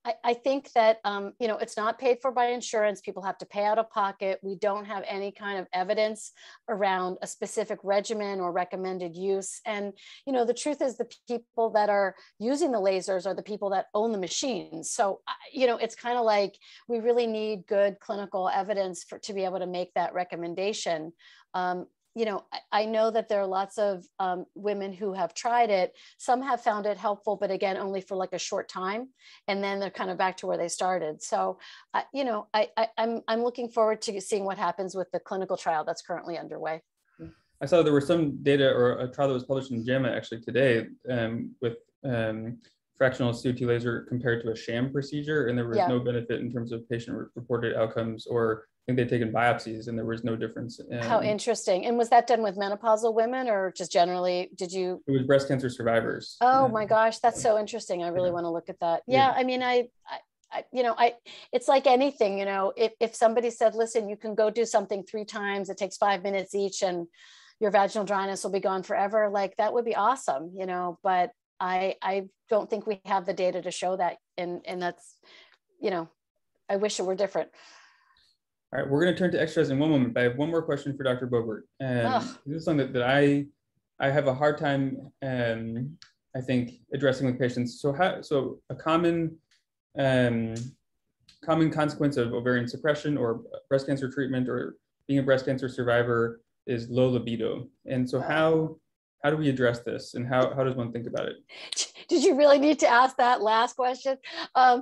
I, I think that, um, you know, it's not paid for by insurance. People have to pay out of pocket. We don't have any kind of evidence around a specific regimen or recommended use. And, you know, the truth is the people that are using the lasers are the people that own the machines. So, you know, it's kind of like we really need good clinical evidence for, to be able to make that recommendation. Um, You know, I know that there are lots of um, women who have tried it. Some have found it helpful, but again, only for like a short time, and then they're kind of back to where they started. So, uh, you know, I, I, I'm I'm looking forward to seeing what happens with the clinical trial that's currently underway. I saw there were some data or a trial that was published in JAMA actually today um, with um, fractional C O two laser compared to a sham procedure, and there was yeah. no benefit in terms of patient-reported outcomes or. I think they'd taken biopsies and there was no difference. In, How interesting. And was that done with menopausal women or just generally, did you? It was breast cancer survivors. Oh yeah. my gosh. That's so interesting. I really yeah. want to look at that. Yeah. yeah. I mean, I, I I, you know, I, it's like anything, you know, if, if somebody said, listen, you can go do something three times, it takes five minutes each and your vaginal dryness will be gone forever. Like that would be awesome, you know, but I, I don't think we have the data to show that. And, and that's, you know, I wish it were different. All right, we're going to turn to extras in one moment, but I have one more question for Doctor Bober. Um, this is something that, that I, I have a hard time, um, I think, addressing with patients. So, how, so a common, um, common consequence of ovarian suppression or breast cancer treatment or being a breast cancer survivor is low libido. And so, how, how do we address this, and how, how does one think about it? Did you really need to ask that last question? Um,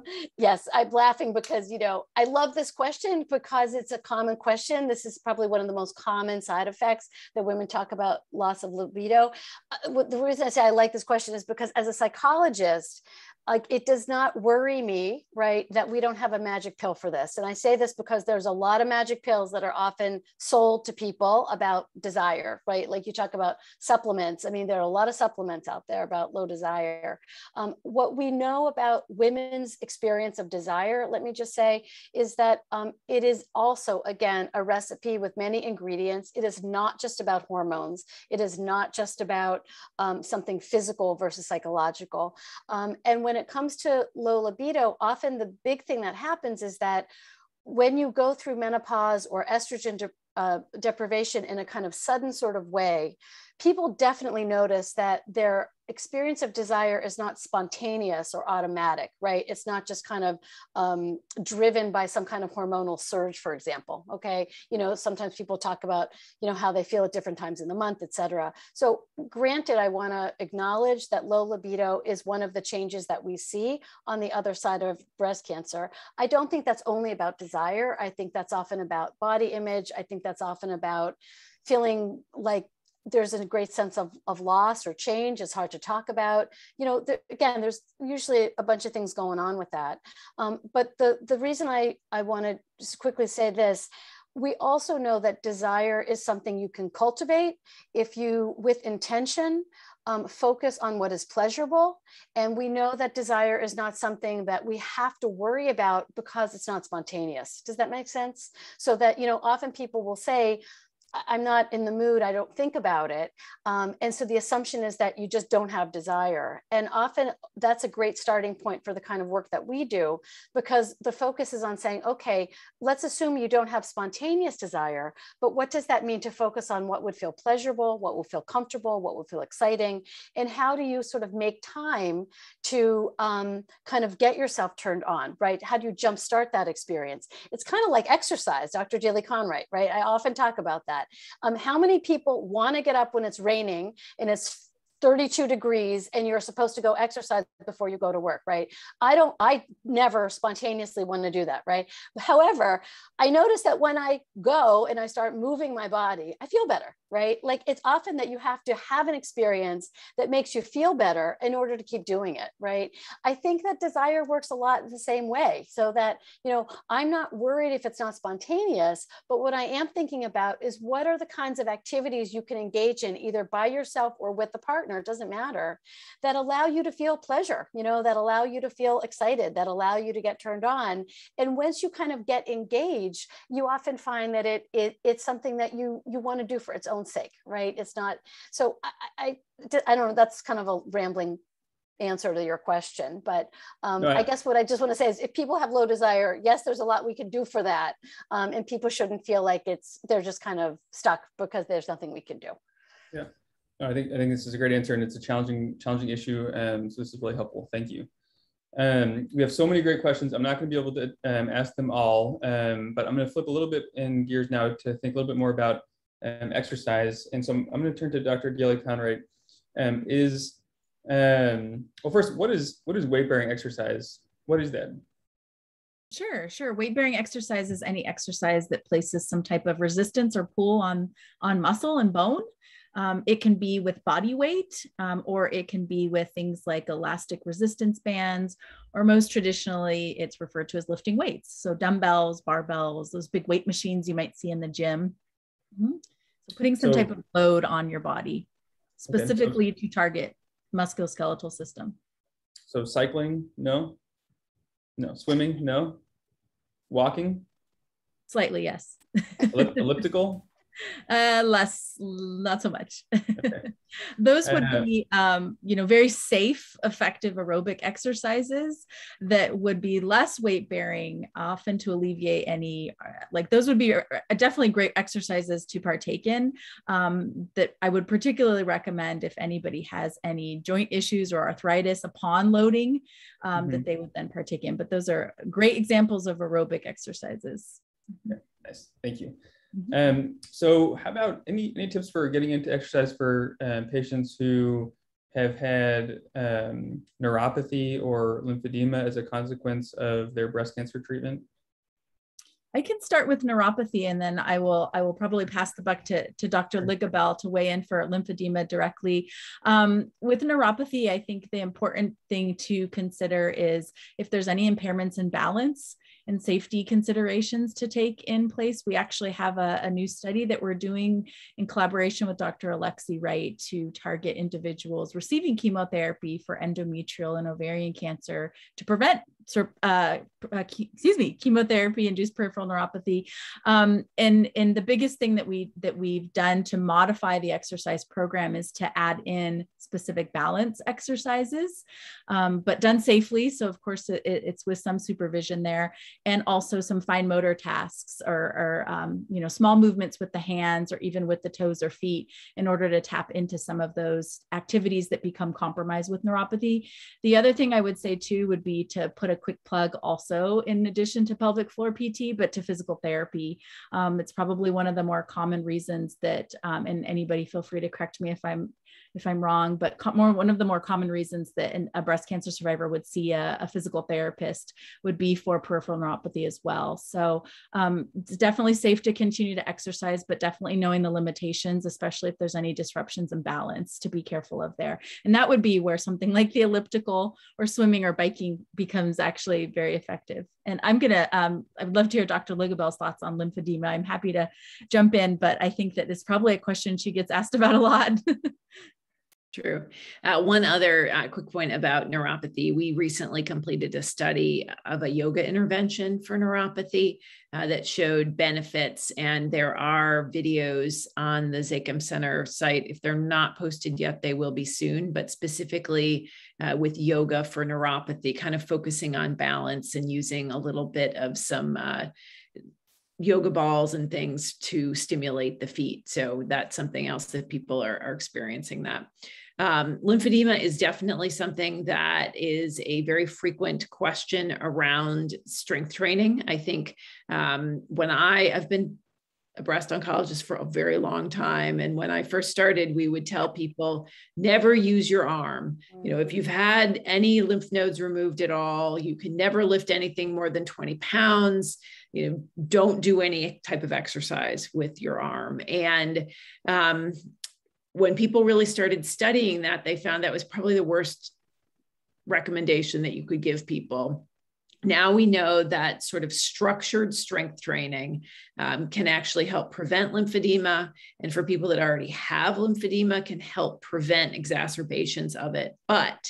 yes, I'm laughing because, you know, I love this question because it's a common question. This is probably one of the most common side effects that women talk about, loss of libido. Uh, the reason I say I like this question is because as a psychologist, like, it does not worry me, right, that we don't have a magic pill for this. And I say this because there's a lot of magic pills that are often sold to people about desire, right? Like you talk about supplements. I mean, there are a lot of supplements out there about low desire. Um, what we know about women's experience of desire, let me just say, is that um, it is also, again, a recipe with many ingredients. It is not just about hormones. It is not just about um, something physical versus psychological. Um, and when When it comes to low libido, often the big thing that happens is that when you go through menopause or estrogen de- uh, deprivation in a kind of sudden sort of way, people definitely notice that their experience of desire is not spontaneous or automatic, right? It's not just kind of um, driven by some kind of hormonal surge, for example, okay? You know, sometimes people talk about, you know, how they feel at different times in the month, et cetera. So granted, I wanna acknowledge that low libido is one of the changes that we see on the other side of breast cancer. I don't think that's only about desire. I think that's often about body image. I think that's often about feeling like there's a great sense of, of loss or change. It's hard to talk about. You know, there, again, there's usually a bunch of things going on with that. Um, but the, the reason I, I want to just quickly say this, we also know that desire is something you can cultivate if you, with intention, Um, focus on what is pleasurable. And we know that desire is not something that we have to worry about because it's not spontaneous. Does that make sense? So that, you know, often people will say, I'm not in the mood, I don't think about it. Um, and so the assumption is that you just don't have desire. And often that's a great starting point for the kind of work that we do, because the focus is on saying, okay, let's assume you don't have spontaneous desire, but what does that mean to focus on what would feel pleasurable, what will feel comfortable, what will feel exciting, and how do you sort of make time to um, kind of get yourself turned on, right? How do you jumpstart that experience? It's kind of like exercise, Doctor Dieli-Conwright, right? I often talk about that. Um, how many people want to get up when it's raining and it's thirty-two degrees and you're supposed to go exercise before you go to work, right? I don't, I never spontaneously want to do that, right? However, I notice that when I go and I start moving my body, I feel better, right? Like it's often that you have to have an experience that makes you feel better in order to keep doing it, right? I think that desire works a lot the same way, so that, you know, I'm not worried if it's not spontaneous, but what I am thinking about is what are the kinds of activities you can engage in either by yourself or with the partner, it doesn't matter, that allow you to feel pleasure, you know, that allow you to feel excited, that allow you to get turned on. And once you kind of get engaged, you often find that it, it it's something that you you want to do for its own sake, right? It's not, so I, I, I don't know, that's kind of a rambling answer to your question, but um, no, I, I guess what I just want to say is if people have low desire, yes, there's a lot we can do for that. Um, and people shouldn't feel like it's, they're just kind of stuck because there's nothing we can do. Yeah. I think I think this is a great answer, and it's a challenging challenging issue. Um, so this is really helpful. Thank you. Um, we have so many great questions. I'm not going to be able to um, ask them all, um, but I'm going to flip a little bit in gears now to think a little bit more about um, exercise. And so I'm, I'm going to turn to Doctor Dieli-Conwright. Um, is um, well, first, what is what is weight bearing exercise? What is that? Sure, sure. Weight-bearing exercise is any exercise that places some type of resistance or pull on, on muscle and bone. Um, it can be with body weight, um, or it can be with things like elastic resistance bands, or most traditionally, it's referred to as lifting weights. So dumbbells, barbells, those big weight machines you might see in the gym. Mm-hmm. So putting some so, type of load on your body, specifically okay, so, to target musculoskeletal system. So cycling, no? No. Swimming, no? Walking? Slightly, yes. Ellipt- elliptical? Uh, less, not so much. Okay. Those would uh, be, um, you know, very safe, effective aerobic exercises that would be less weight bearing, often to alleviate any, like those would be definitely great exercises to partake in, um, that I would particularly recommend if anybody has any joint issues or arthritis upon loading, um, mm-hmm. that they would then partake in. But those are great examples of aerobic exercises. Okay. Nice. Thank you. Um, so how about any, any tips for getting into exercise for um, patients who have had um, neuropathy or lymphedema as a consequence of their breast cancer treatment? I can start with neuropathy, and then I will I will probably pass the buck to, to Doctor Ligibel to weigh in for lymphedema directly. Um, with neuropathy, I think the important thing to consider is if there's any impairments in balance and safety considerations to take in place. We actually have a, a new study that we're doing in collaboration with Doctor Alexi Wright to target individuals receiving chemotherapy for endometrial and ovarian cancer to prevent Uh, excuse me, chemotherapy-induced peripheral neuropathy, um, and and the biggest thing that we that we've done to modify the exercise program is to add in specific balance exercises, um, but done safely. So of course it, it's with some supervision there, and also some fine motor tasks or, or um, you know, small movements with the hands or even with the toes or feet in order to tap into some of those activities that become compromised with neuropathy. The other thing I would say too would be to put a a quick plug also, in addition to pelvic floor P T, but to physical therapy. Um, it's probably one of the more common reasons that, um, and anybody feel free to correct me if I'm if I'm wrong, but more one of the more common reasons that an, a breast cancer survivor would see a, a physical therapist would be for peripheral neuropathy as well. So um, it's definitely safe to continue to exercise, but definitely knowing the limitations, especially if there's any disruptions in balance to be careful of there. And that would be where something like the elliptical or swimming or biking becomes actually very effective. And I'm gonna, um, I'd love to hear Doctor Ligibel's thoughts on lymphedema. I'm happy to jump in, but I think that it's probably a question she gets asked about a lot. True. Uh, one other uh, quick point about neuropathy. We recently completed a study of a yoga intervention for neuropathy uh, that showed benefits. And there are videos on the Zakim Center site. If they're not posted yet, they will be soon, but specifically uh, with yoga for neuropathy, kind of focusing on balance and using a little bit of some uh, yoga balls and things to stimulate the feet. So that's something else that people are, are experiencing that. Um, lymphedema is definitely something that is a very frequent question around strength training. I think um, when I have been a breast oncologist for a very long time. And when I first started, we would tell people, never use your arm. You know, if you've had any lymph nodes removed at all, you can never lift anything more than twenty pounds. You know, don't do any type of exercise with your arm. And um, when people really started studying that, they found that was probably the worst recommendation that you could give people. Now we know that sort of structured strength training um, can actually help prevent lymphedema, and for people that already have lymphedema can help prevent exacerbations of it. But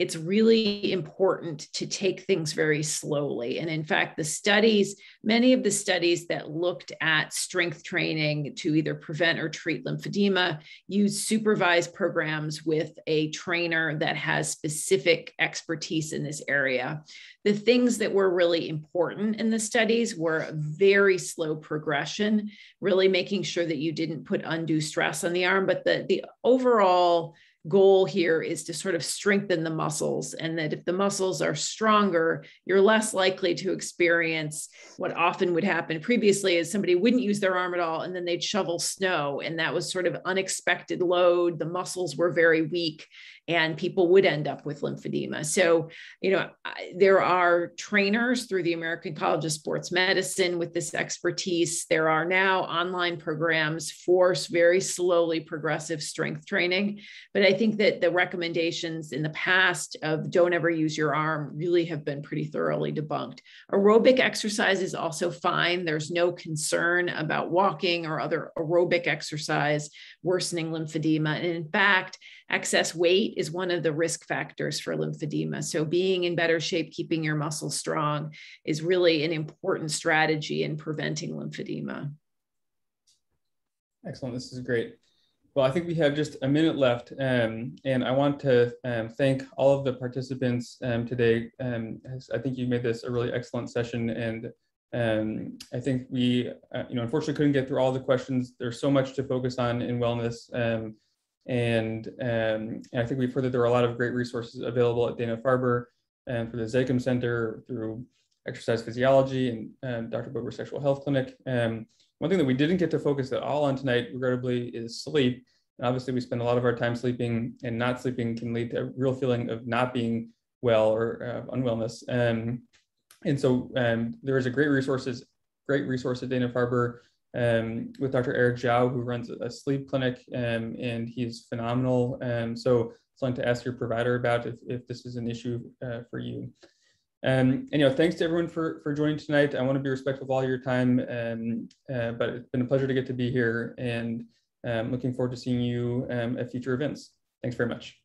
it's really important to take things very slowly. And in fact, the studies, many of the studies that looked at strength training to either prevent or treat lymphedema, use supervised programs with a trainer that has specific expertise in this area. The things that were really important in the studies were very slow progression, really making sure that you didn't put undue stress on the arm, but the, the overall goal here is to sort of strengthen the muscles, and that if the muscles are stronger, you're less likely to experience what often would happen previously is somebody wouldn't use their arm at all, and then they'd shovel snow. And that was sort of unexpected load. The muscles were very weak and people would end up with lymphedema. So, you know, I, there are trainers through the American College of Sports Medicine with this expertise. There are now online programs for very slowly progressive strength training. But I I think that the recommendations in the past of don't ever use your arm really have been pretty thoroughly debunked. Aerobic exercise is also fine. There's no concern about walking or other aerobic exercise worsening lymphedema. And in fact, excess weight is one of the risk factors for lymphedema. So being in better shape, keeping your muscles strong is really an important strategy in preventing lymphedema. Excellent. This is great. Well, I think we have just a minute left, um, and I want to um, thank all of the participants um, today. Um, I think you made this a really excellent session, and um, I think we, uh, you know, unfortunately couldn't get through all the questions. There's so much to focus on in wellness, um, and, um, and I think we've heard that there are a lot of great resources available at Dana-Farber and for the Zakim Center through exercise physiology and um, Doctor Bober's sexual health clinic. Um, One thing that we didn't get to focus at all on tonight, regrettably, is sleep. And obviously, we spend a lot of our time sleeping, and not sleeping can lead to a real feeling of not being well or uh, unwellness. Um, and so um, there is a great resources great resource at Dana-Farber um, with Doctor Eric Zhao, who runs a sleep clinic, um, and he's phenomenal. Um, so it's something to ask your provider about if, if this is an issue uh, for you. Um, and, you know, thanks to everyone for, for joining tonight. I want to be respectful of all your time, um, uh, but it's been a pleasure to get to be here, and I'm um, looking forward to seeing you um, at future events. Thanks very much.